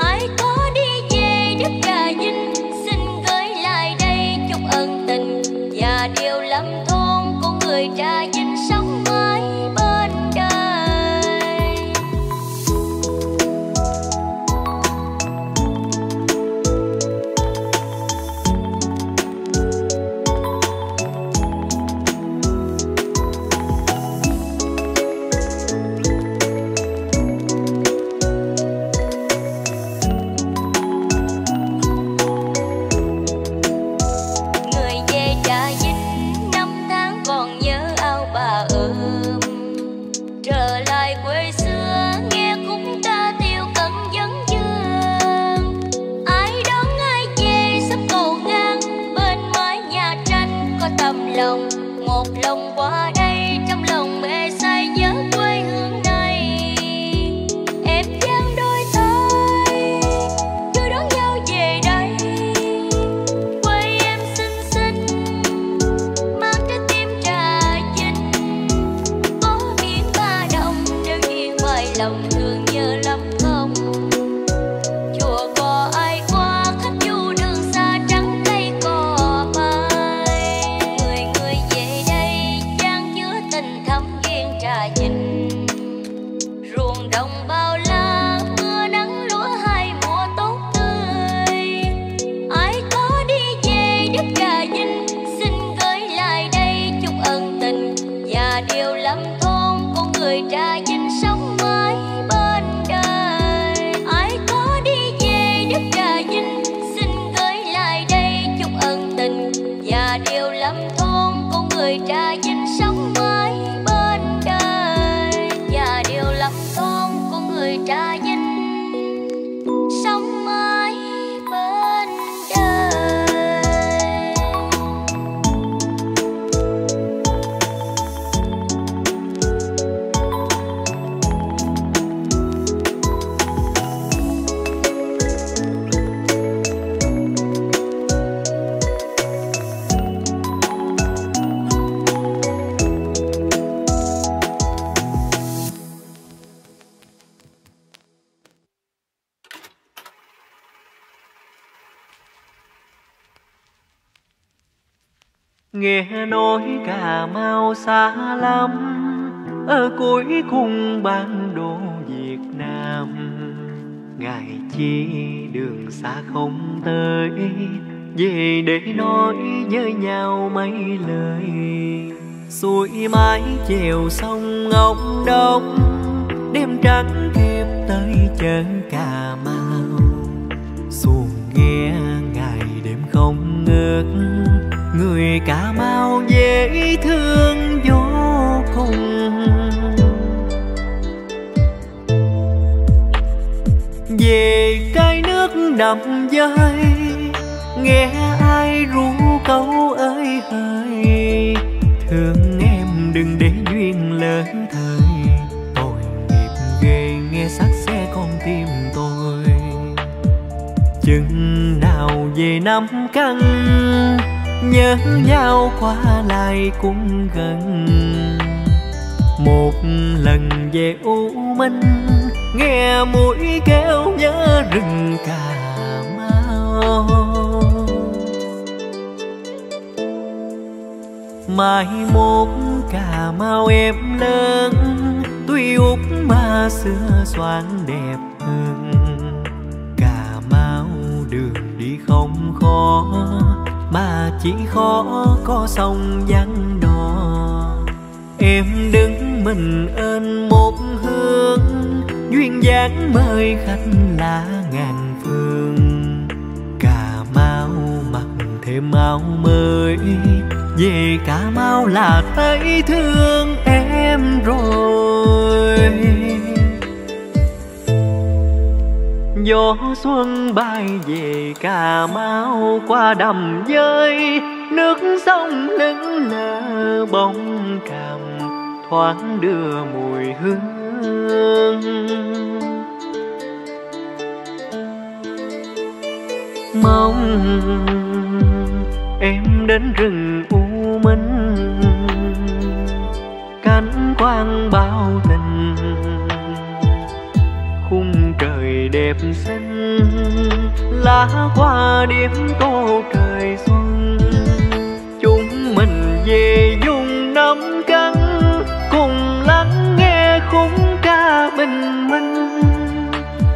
Ai có đi về đất Trà Vinh xin gửi lại đây chúc ân tình, và điều lắm thôn của người Trà Vinh sống mãi bên đời. Một lòng qua đây trong lòng mê say nhớ quê hương này. Em dang đôi tay vui đón nhau về đây, quê em xinh xinh mang trái tim trà dính, có tiếng ba đồng đều duyên ngoài lòng thương nhớ lắm không. Chùa có ai qua khách du đường xa trắng cây cò bay, Trà Vinh ruộng đồng bao la mưa nắng lúa hai mùa tốt tươi. Ai có đi về đất Trà Vinh xin gửi lại đây chúc ân tình, và điều lắm thôn của người Trà Vinh sống mãi bên đời. Ai có đi về đất Trà Vinh xin gửi lại đây chúc ân tình, và điều lắm thôn của người Trà Vinh sống mãi bên đời, và điều lắm thôn của người Trà Vinh sống mãi bên đời. Nghe nói Cà Mau xa lắm, ở cuối cùng bản đồ Việt Nam. Ngài chi đường xa không tới, về để nói với nhau mấy lời. Xuôi mái chèo sông Ngọc Đông, đêm trắng kịp tới chợ Cà Mau. Xuồng nghe ngày đêm không ngớt, người Cà Mau dễ thương vô cùng. Về cái nước nằm dơi, nghe ai ru câu ơi hỡi. Thương em đừng để duyên lỡ thời, tội nghiệp ghê nghe xác xe con tim tôi. Chừng nào về Nam Căn, nhớ nhau qua lại cũng gần. Một lần về U Minh, nghe mũi kêu nhớ rừng Cà Mau. Mai mốt Cà Mau em lớn, tuy út mà xưa xoan đẹp hơn. Cà Mau đường đi không khó, mà chỉ khó có sông vắng đò. Em đứng mình ơn một hướng, duyên dáng mời khách lá ngàn phương. Cà Mau mặc thêm áo mới, về Cà Mau là thấy thương em rồi. Gió xuân bay về Cà Mau qua đầm dơi, nước sông lững lờ bóng cằm thoáng đưa mùi hương. Mong em đến rừng U Minh, cánh quang bao tình, khung trời đẹp xinh, lá qua điểm tô trời xuân. Chúng mình về vùng Nam Căn, cùng lắng nghe khung ca bình minh.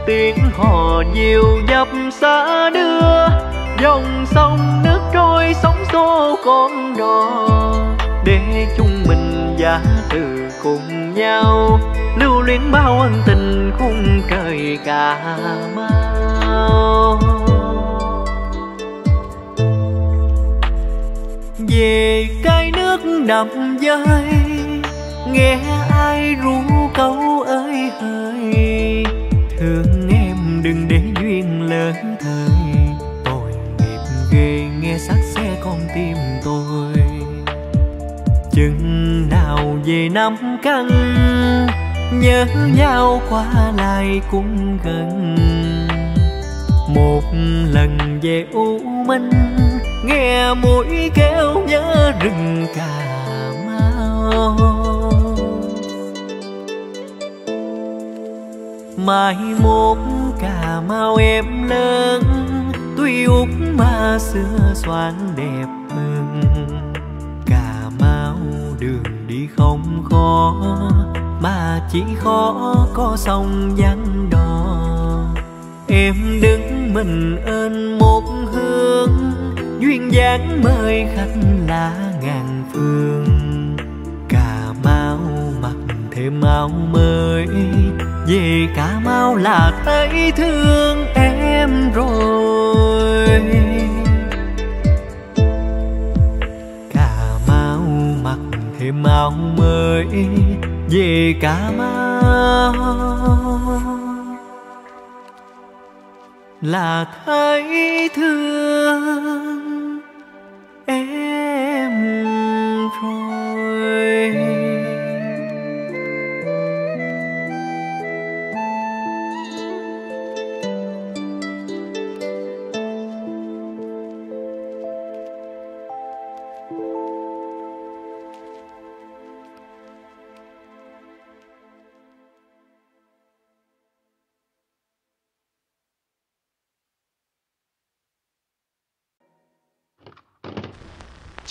Tiếng hò diều dập xa đưa, dòng sông nước trôi sóng xô con đò. Để chúng mình giả từ cùng nhau, lưu luyến bao ân tình khung trời Cà Mau. Về cái nước nằm dơi, nghe ai ru câu ơi hỡi. Thương em đừng để duyên lỡ thời, tội nghiệp ghê nghe xác xe con tim tôi. Chừng nào về Nam Căn, nhớ nhau qua lại cũng gần. Một lần về U Minh, nghe mũi kêu nhớ rừng Cà Mau. Mai mốt Cà Mau em lớn, tuy út mà xưa xoan đẹp hơn. Cà Mau đường đi không khó, mà chỉ khó có sông vắng đò. Em đứng mình ơn một hướng, duyên dáng mời khách lá ngàn phương. Cà Mau mặc thêm áo mới, về Cà Mau là thấy thương em rồi. Cà Mau mặc thêm áo mới, về Cà Mau là thấy thương em rồi.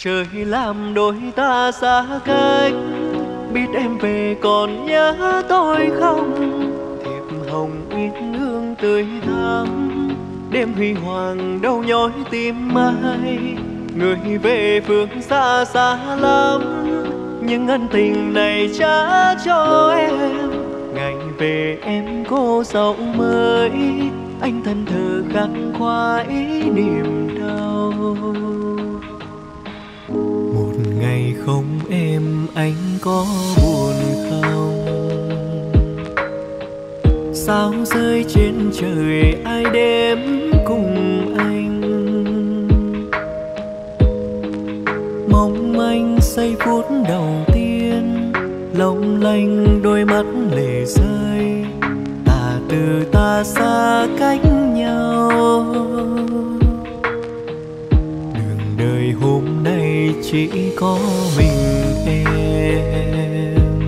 Trời làm đôi ta xa cách, biết em về còn nhớ tôi không? Thiệp hồng yên hương tươi thắm, đêm huy hoàng đâu nhói tim ai. Người về phương xa xa lắm, nhưng ân tình này trả cho em. Ngày về em cô dậu mới, anh thân thờ khắc khoái niềm đau. Một ngày không em, anh có buồn không? Sao rơi trên trời ai đếm cùng anh? Mong anh giây phút đầu tiên long lanh đôi mắt lệ rơi, ta từ ta xa cách nhau. Đường đời hôm nay chỉ có mình em,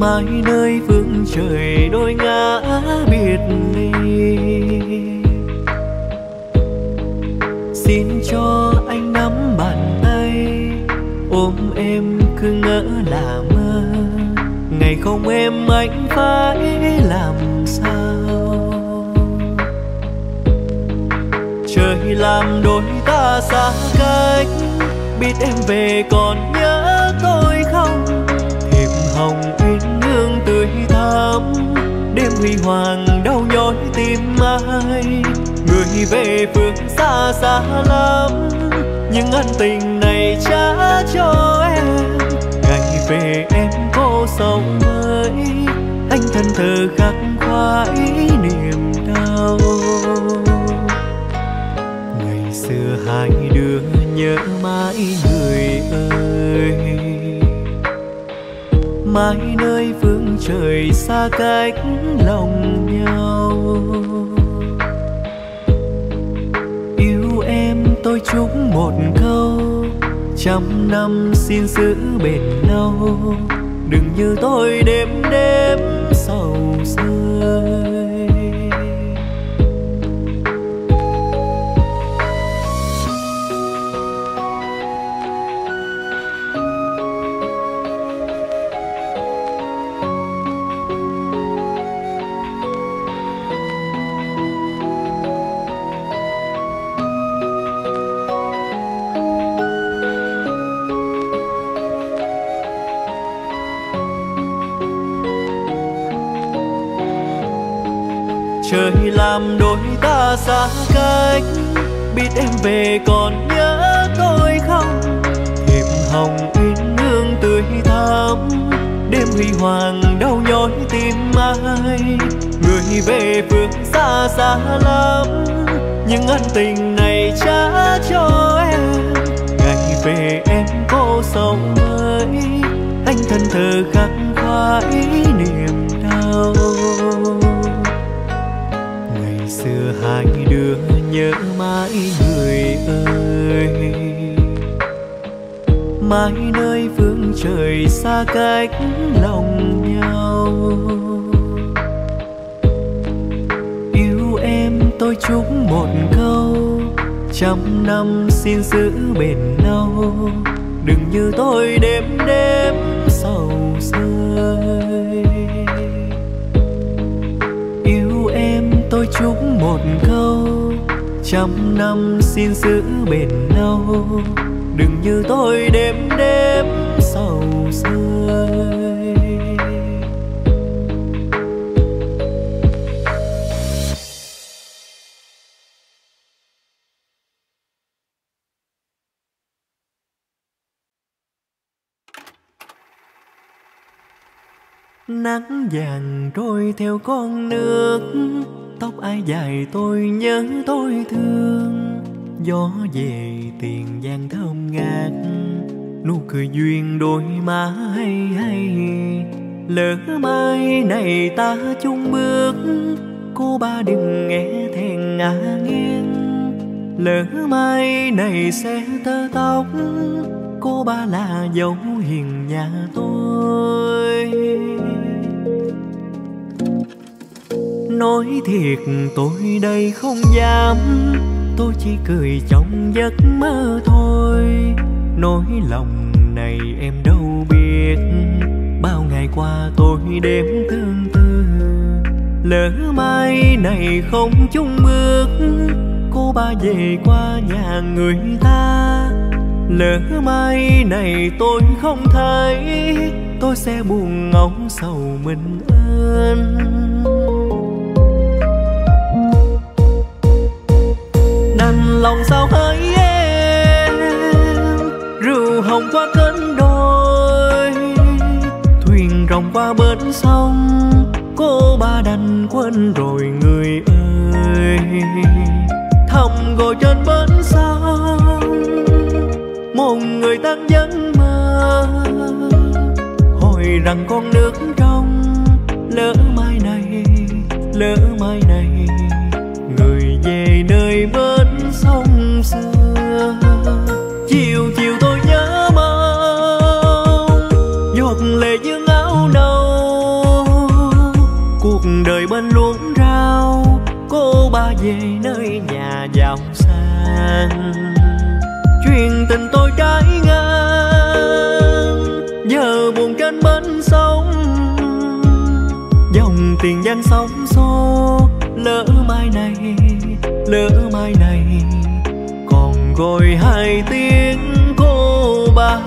mãi nơi vương trời đôi ngã biệt ly. Xin cho anh nắm bàn tay, ôm em cứ ngỡ là mơ. Ngày không em anh phải làm sao? Trời làm đôi ta xa cách, biết em về còn nhớ tôi không? Thiệp hồng uyên hương tươi thắm, đêm huy hoàng đau nhói tim ai. Người về phương xa xa lắm, nhưng ân tình này trả cho em. Ngày về em cô sống mới, anh thân thờ khắc khoái niềm đau. Ngày xưa hai đứa nhớ mãi người ơi, mãi nơi phương trời xa cách lòng nhau. Tôi chúc một câu, trăm năm xin giữ bền lâu. Đừng như tôi đêm đêm sầu rơi. Trời làm đôi ta xa cách, biết em về còn nhớ tôi không? Thiệp hồng uyên hương tươi thắm, đêm huy hoàng đau nhói tim ai. Người về phương xa xa lắm, nhưng ân tình này trả cho em. Ngày về em cô sống mới, anh thân thờ khắc khoái niềm đau. Xưa hai đứa nhớ mãi người ơi, mãi nơi phương trời xa cách lòng nhau. Yêu em tôi chúc một câu, trăm năm xin giữ bền lâu. Đừng như tôi đêm đêm sầu rơi. Tôi chúc một câu, trăm năm xin giữ bền lâu. Đừng như tôi đêm đêm sầu rơi. Nắng vàng trôi theo con nước, tóc ai dài tôi nhớ tôi thương. Gió về Tiền Giang thơm ngát, nụ cười duyên đôi má hay hay. Lỡ mai này ta chung bước, cô ba đừng nghe thèn ngả nghiêng. Lỡ mai này sẽ tơ tóc, cô ba là dấu hiền nhà tôi. Nói thiệt tôi đây không dám, tôi chỉ cười trong giấc mơ thôi. Nỗi lòng này em đâu biết, bao ngày qua tôi đếm tương tư. Lỡ mai này không chung bước, cô ba về qua nhà người ta. Lỡ mai này tôi không thấy, tôi sẽ buồn ngóng sầu mình ơn. Đành lòng sao hỡi em, rượu hồng qua cơn đôi, thuyền rồng qua bến sông, cô ba đành quên rồi người ơi. Thầm ngồi trên bến sông, một người tắt giấc mơ, hỏi rằng con nước trong. Lỡ mai này người về nơi bến sông xưa, chiều chiều tôi nhớ mong giọt lệ vương áo nâu. Cuộc đời bên luống rau, cô ba về nơi nhà giàu sang. Chuyện tình tôi trái ngang, giờ buồn trên bến sông, dòng tiền giang sóng xô. Lỡ mai này còn gọi hai tiếng cô ba.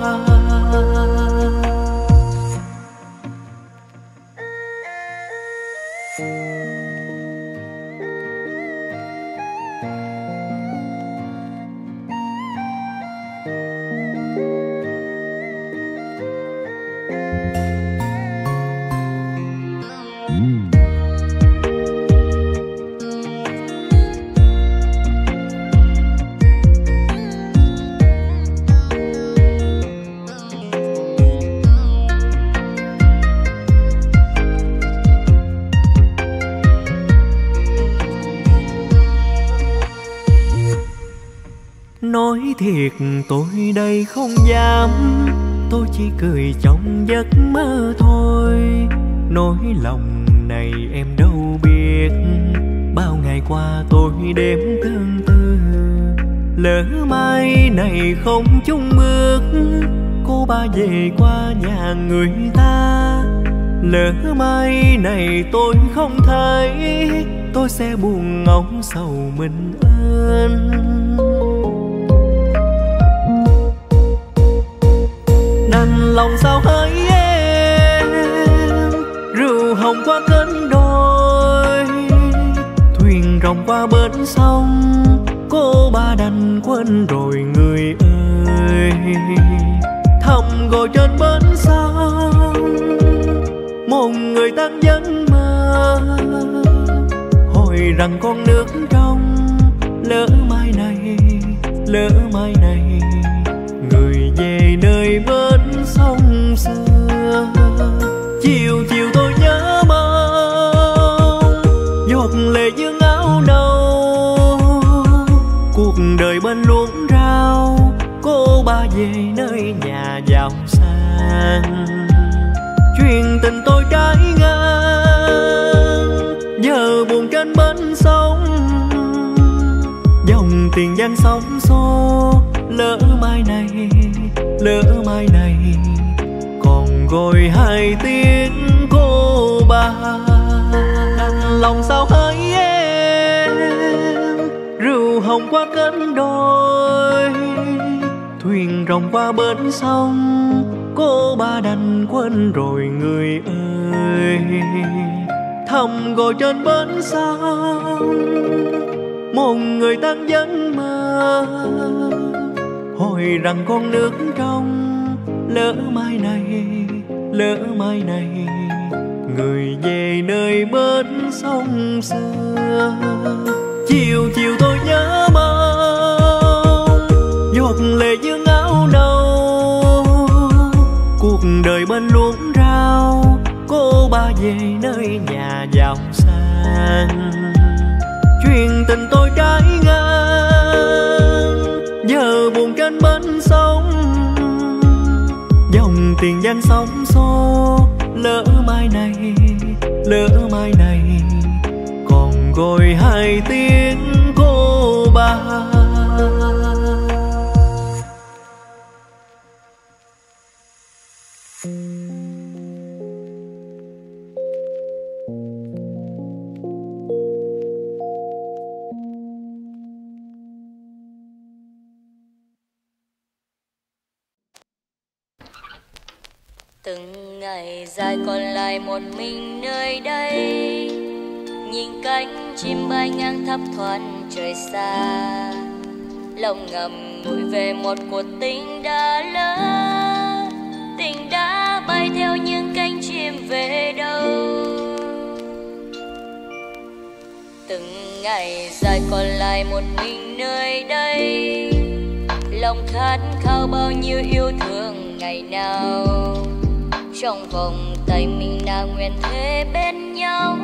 Nói thiệt tôi đây không dám, tôi chỉ cười trong giấc mơ thôi. Nỗi lòng này em đâu biết, bao ngày qua tôi đếm tương tư. Lỡ mai này không chung bước, cô ba về qua nhà người ta. Lỡ mai này tôi không thấy, tôi sẽ buồn ngóng sầu mình ơn. Đành lòng sao hỡi em, rượu hồng qua cơn đôi, thuyền rồng qua bến sông, cô ba đành quên rồi người ơi. Thầm ngồi trên bến sông, một người tắt giấc mơ, hỏi rằng con nước trong. Lỡ mai này người về nơi bến sông xưa, chiều chiều tôi nhớ mong giọt lệ vương áo nâu. Cuộc đời bên luống rau, cô ba về nơi nhà giàu sang. Chuyện tình tôi trái ngang, giờ buồn trên bến sông, dòng tiền giang sóng xô. Lỡ mai này còn gọi hai tiếng cô ba. Đành lòng sao hỡi em, rượu hồng qua cánh đôi, thuyền rồng qua bến sông, cô ba đành quên rồi người ơi. Thầm ngồi trên bến sông, một người tắt giấc mơ, hỏi rằng con nước trong. Lỡ mai này người về nơi bến sông xưa, chiều chiều tôi nhớ mong giọt lệ vương áo nâu. Cuộc đời bên luống rau, cô ba về nơi nhà giàu sang. Chuyện tình tôi trái ngang, giờ buồn trên bến sông, dòng tiền giang sóng xô. Lỡ mai này còn gọi hai tiếng cô ba. Từng ngày dài còn lại một mình nơi đây, nhìn cánh chim bay ngang thấp thoáng trời xa, lòng ngầm ngùi về một cuộc tình đã lỡ. Tình đã bay theo những cánh chim về đâu. Từng ngày dài còn lại một mình nơi đây, lòng khát khao bao nhiêu yêu thương ngày nào. Trong vòng tay mình đã nguyện thề bên nhau,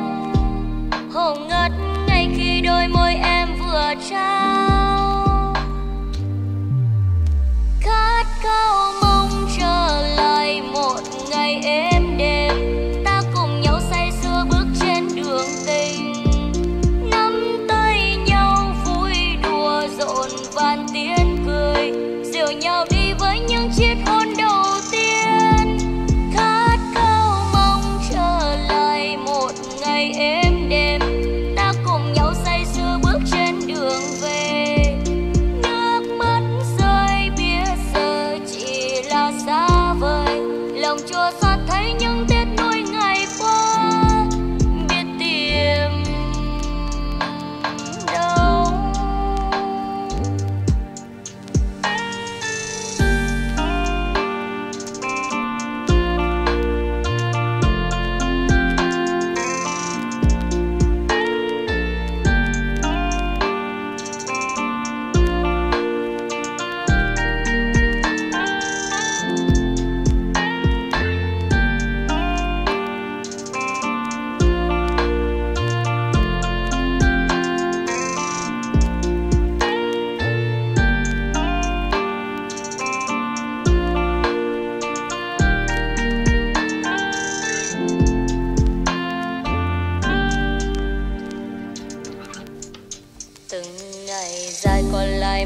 hồ ngất ngay khi đôi môi em vừa trao. Khát khao mong trở lại một ngày êm đềm, ta cùng nhau say sưa bước trên đường tình, nắm tay nhau vui đùa rộn vang tiếng cười, dìu nhau đi với những chiếc hôn đầu tiên. Êm đêm ta cùng nhau say sưa bước trên đường về, nước mắt rơi biết giờ chỉ là xa vời, lòng chua xót thấy những tiếc nuối ngày qua biết tìm đâu.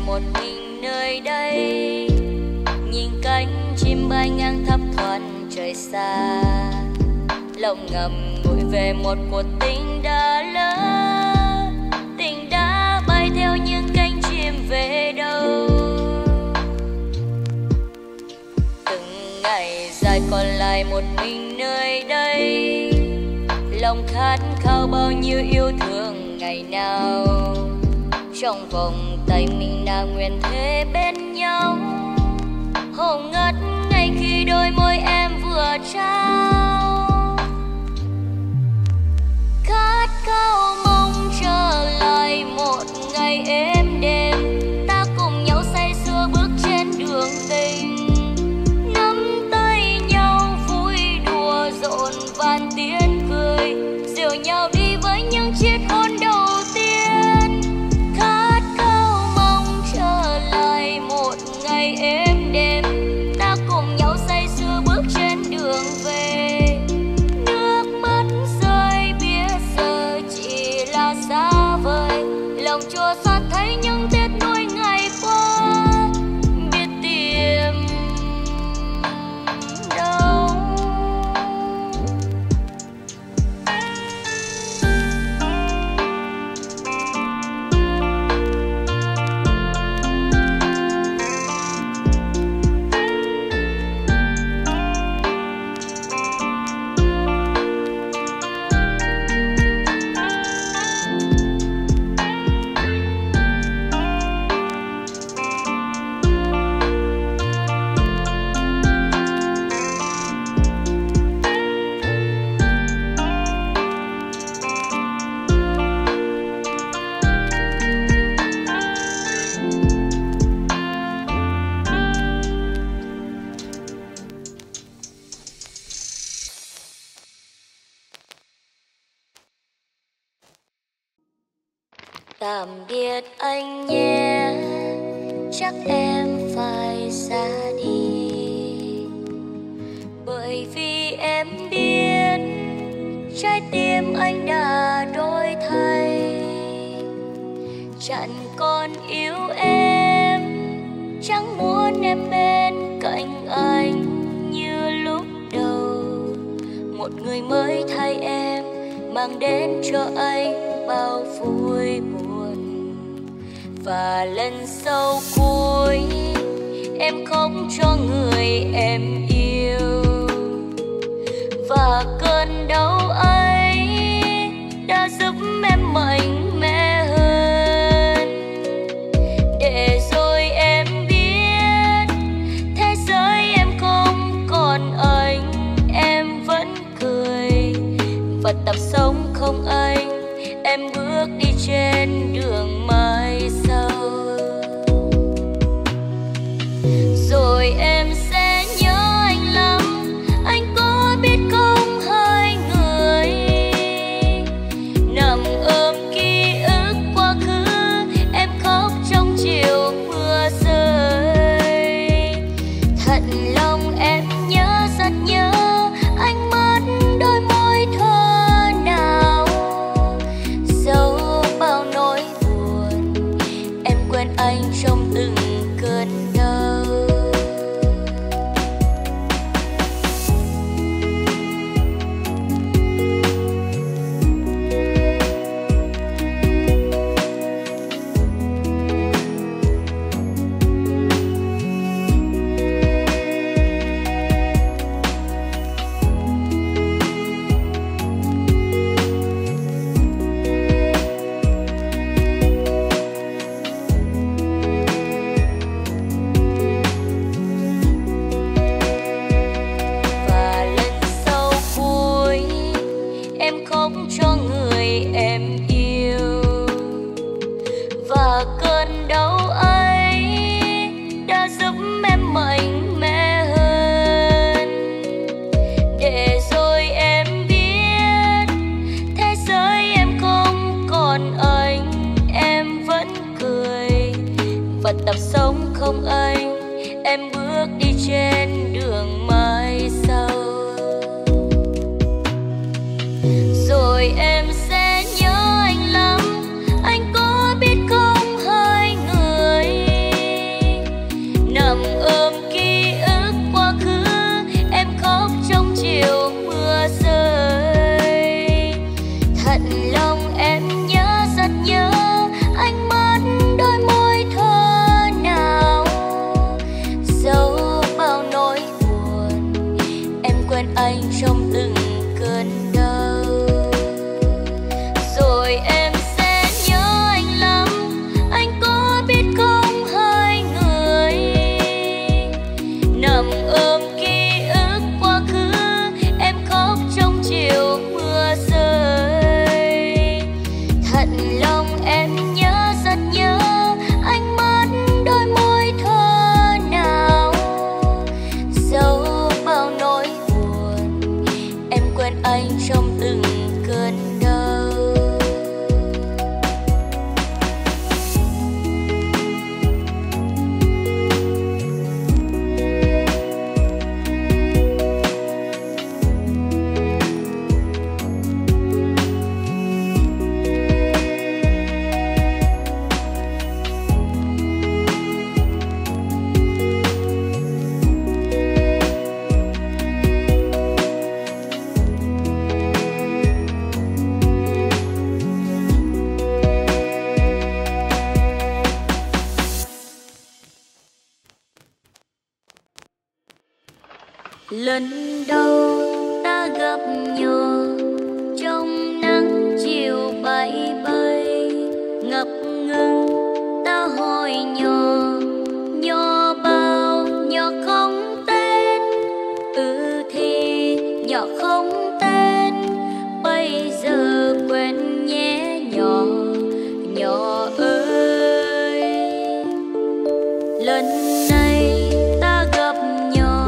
Một mình nơi đây, nhìn cánh chim bay ngang thấp thoáng trời xa, lòng ngầm ngùi về một cuộc tình đã lỡ. Tình đã bay theo những cánh chim về đâu. Từng ngày dài còn lại một mình nơi đây, lòng khát khao bao nhiêu yêu thương ngày nào. Trong vòng tay mình đã nguyện thề bên nhau, hồ ngất ngay khi đôi môi em vừa trao. Khát khao mong trở lại một ngày êm đềm, ta cùng nhau say sưa bước trên đường tình, nắm tay nhau vui đùa rộn vang tiếng cười, dìu nhau đi với những chiếc hôn đầu tiên. Khát khao mong trở lại một ngày êm đềm, ta cùng nhau say sưa bước trên đường về, nước mắt rơi biết giờ chỉ là xa vời, lòng chua xót thấy những tiếc nuối ngày qua biết tìm đâu. Tạm biệt anh nhé, chắc em phải ra đi, bởi vì em biết trái tim anh đã đổi thay, chẳng còn yêu em, chẳng muốn em bên cạnh anh như lúc đầu. Một người mới thay em mang đến cho anh bao vui buồn. Và lần sau cuối em không cho người em yêu, và cơn đau ấy đã giúp em mạnh mẽ hơn. Để rồi em biết thế giới em không còn anh, em vẫn cười và tập sống không anh. Em bước đi trên đường mai sau, rồi em sẽ nhớ anh lắm. Anh có biết không, hai người nằm ôm ký ức quá khứ, em khóc trong chiều mưa rơi. Thật lòng em nhớ, rất nhớ anh mắt đôi môi thơ nào. Dẫu bao nỗi buồn, em quên anh trong từng cơn đau. Tập sống không anh, em bước đi trên đường mai sau, rồi em sẽ nhớ anh lắm. Anh có biết không, hai người nằm ôm ký ức quá khứ, em khóc trong chiều mưa rơi. Thật lòng em nhớ, rất nhớ anh mắt đôi môi thơ. Anh trong từng cơn đau, rồi em sẽ nhớ anh lắm. Anh có biết không, hai người nằm ôm ký ức quá khứ, em khóc trong chiều mưa rơi. Thật lòng em nhớ, rất nhớ anh mắt đôi môi thơ nào. Dẫu bao nỗi quên anh trong từng cơn đau. Lần đầu ta gặp nhau trong nắng chiều bay bay, ngập ngừng ta hỏi nhỏ bao nhỏ không tên. Thì nhỏ không tên, bây giờ quên nhé nhỏ nhỏ ơi. Lần này ta gặp nhỏ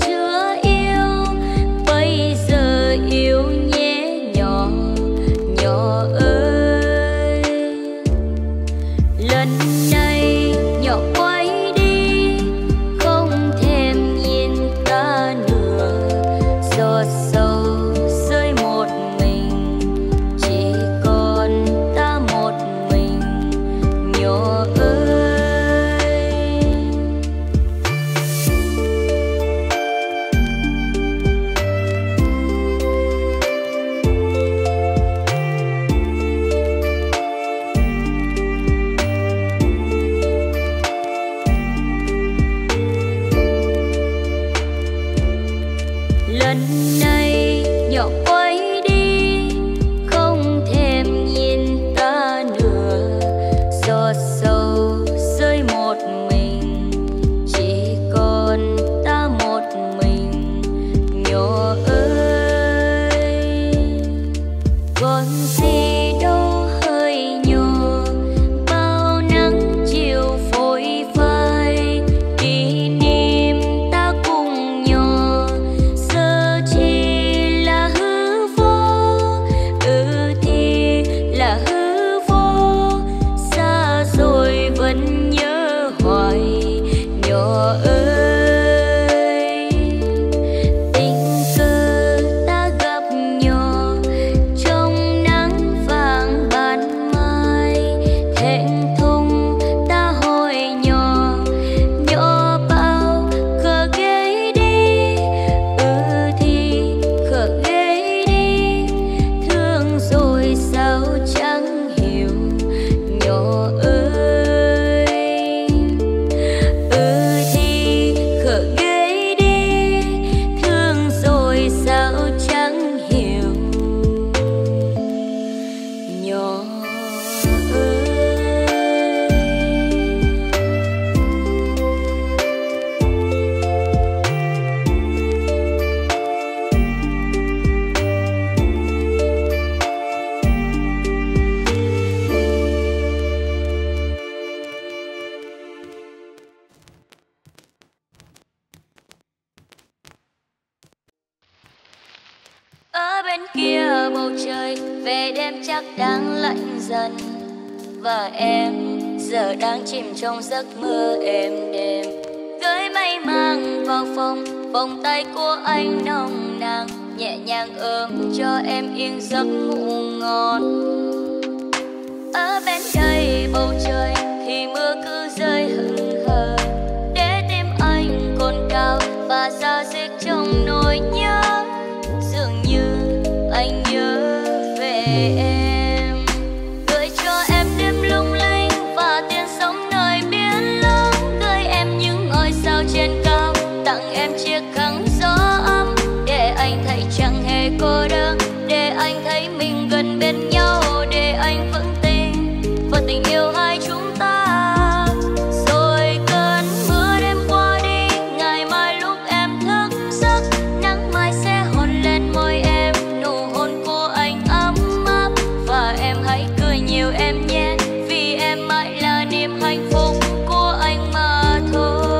chưa yêu, bây giờ yêu nhé nhỏ. kia bầu trời về đêm chắc đang lạnh dần, và em giờ đang chìm trong giấc mơ êm đềm. Gửi mây mang vào phòng, vòng tay của anh nồng nàn, nhẹ nhàng ôm cho em yên giấc ngủ ngon. Ở bên đây bầu trời thì mưa cứ rơi hững hờ, để tim anh cồn cào và da diết trong nỗi nhớ. Dường như anh nhớ về em, gửi cho em đêm lung linh và tiếng sóng nơi biển lớn, gửi em những ngôi sao trên cao, tặng em chiếc khăn gió ấm, để anh thấy chẳng hề cô đơn, để anh thấy mình gần bên nhau, để anh vững tin vào tình yêu hai chúng ta. Rồi cơn mưa đêm qua đi, ngày mai lúc em thức giấc, nắng mai sẽ hôn lên môi em, nụ hôn của anh ấm áp, và em hãy cười nhiều em nhé, vì em mãi là niềm hạnh phúc của anh mà thôi.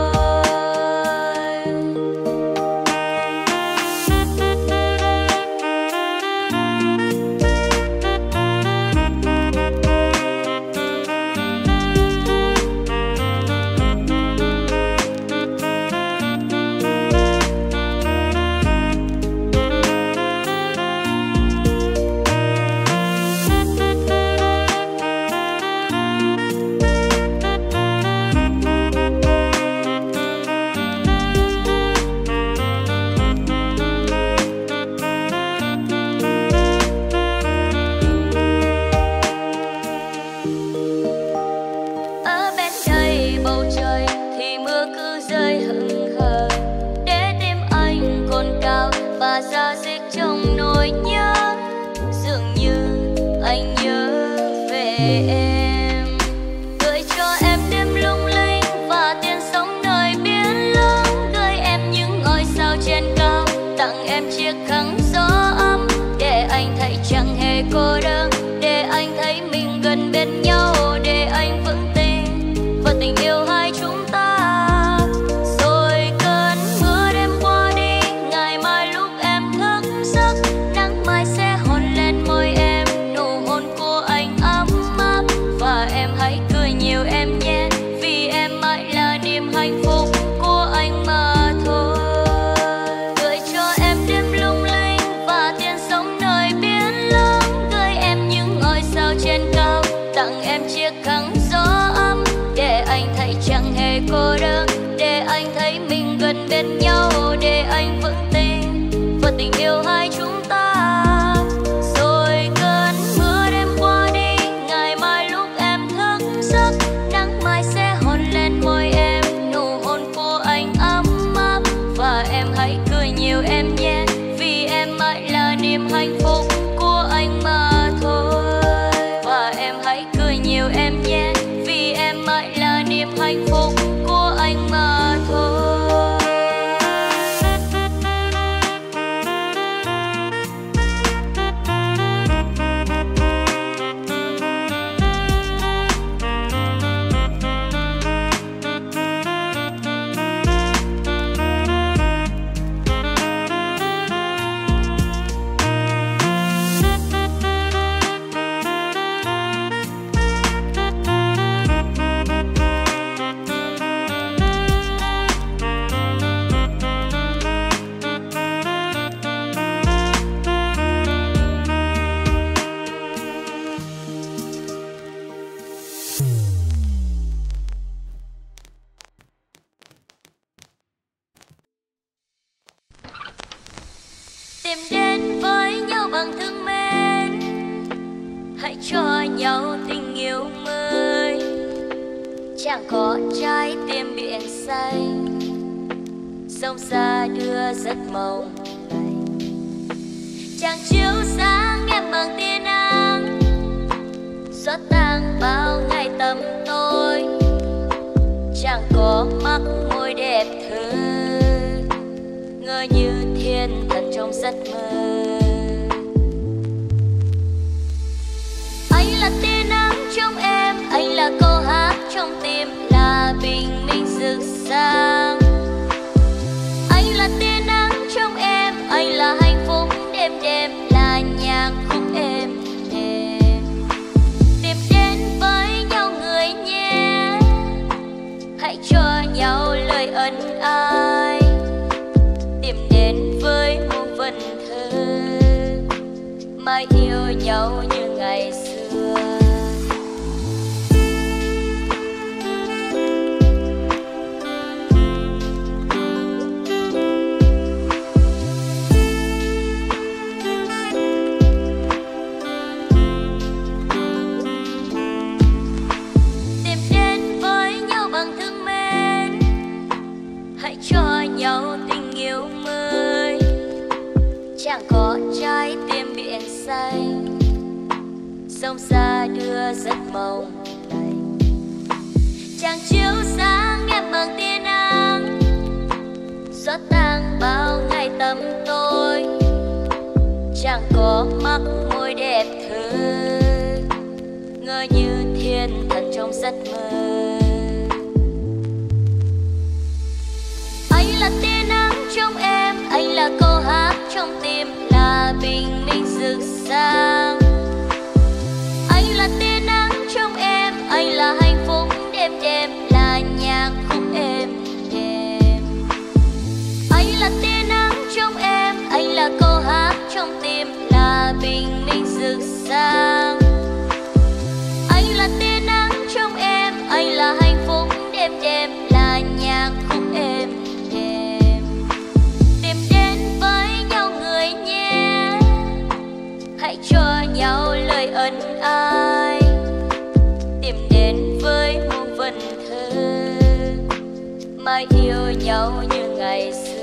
Anh là tia nắng trong em, anh là hạnh phúc đêm đêm, là mãi yêu nhau như ngày xưa. Đêm đến với nhau bằng thương mến, hãy cho nhau tình yêu mới. Chẳng có trái tim biển xanh, sông xa đưa rất mong lành. Chẳng chiếu sáng em bằng tia nắng, xóa tan bao ngày tầm tối. Chẳng có mắt môi đẹp thơ, ngỡ như thiên thần trong giấc mơ. Anh là tia nắng trong em, anh là câu hát trong tim, là bình minh rực sáng. Anh là tia nắng trong em, anh là hạnh phúc đêm đêm, là nhạc khúc êm đềm. Anh là tia nắng trong em, anh là câu hát trong tim, là bình minh rực sáng. Anh là tia nắng trong em, anh là hạnh phúc đêm đêm, là nhạc khúc êm đềm. Đêm đến với nhau người nhé, hãy cho nhau lời ân ai. Tìm đến với muôn vần thơ, mãi yêu nhau như ngày xưa.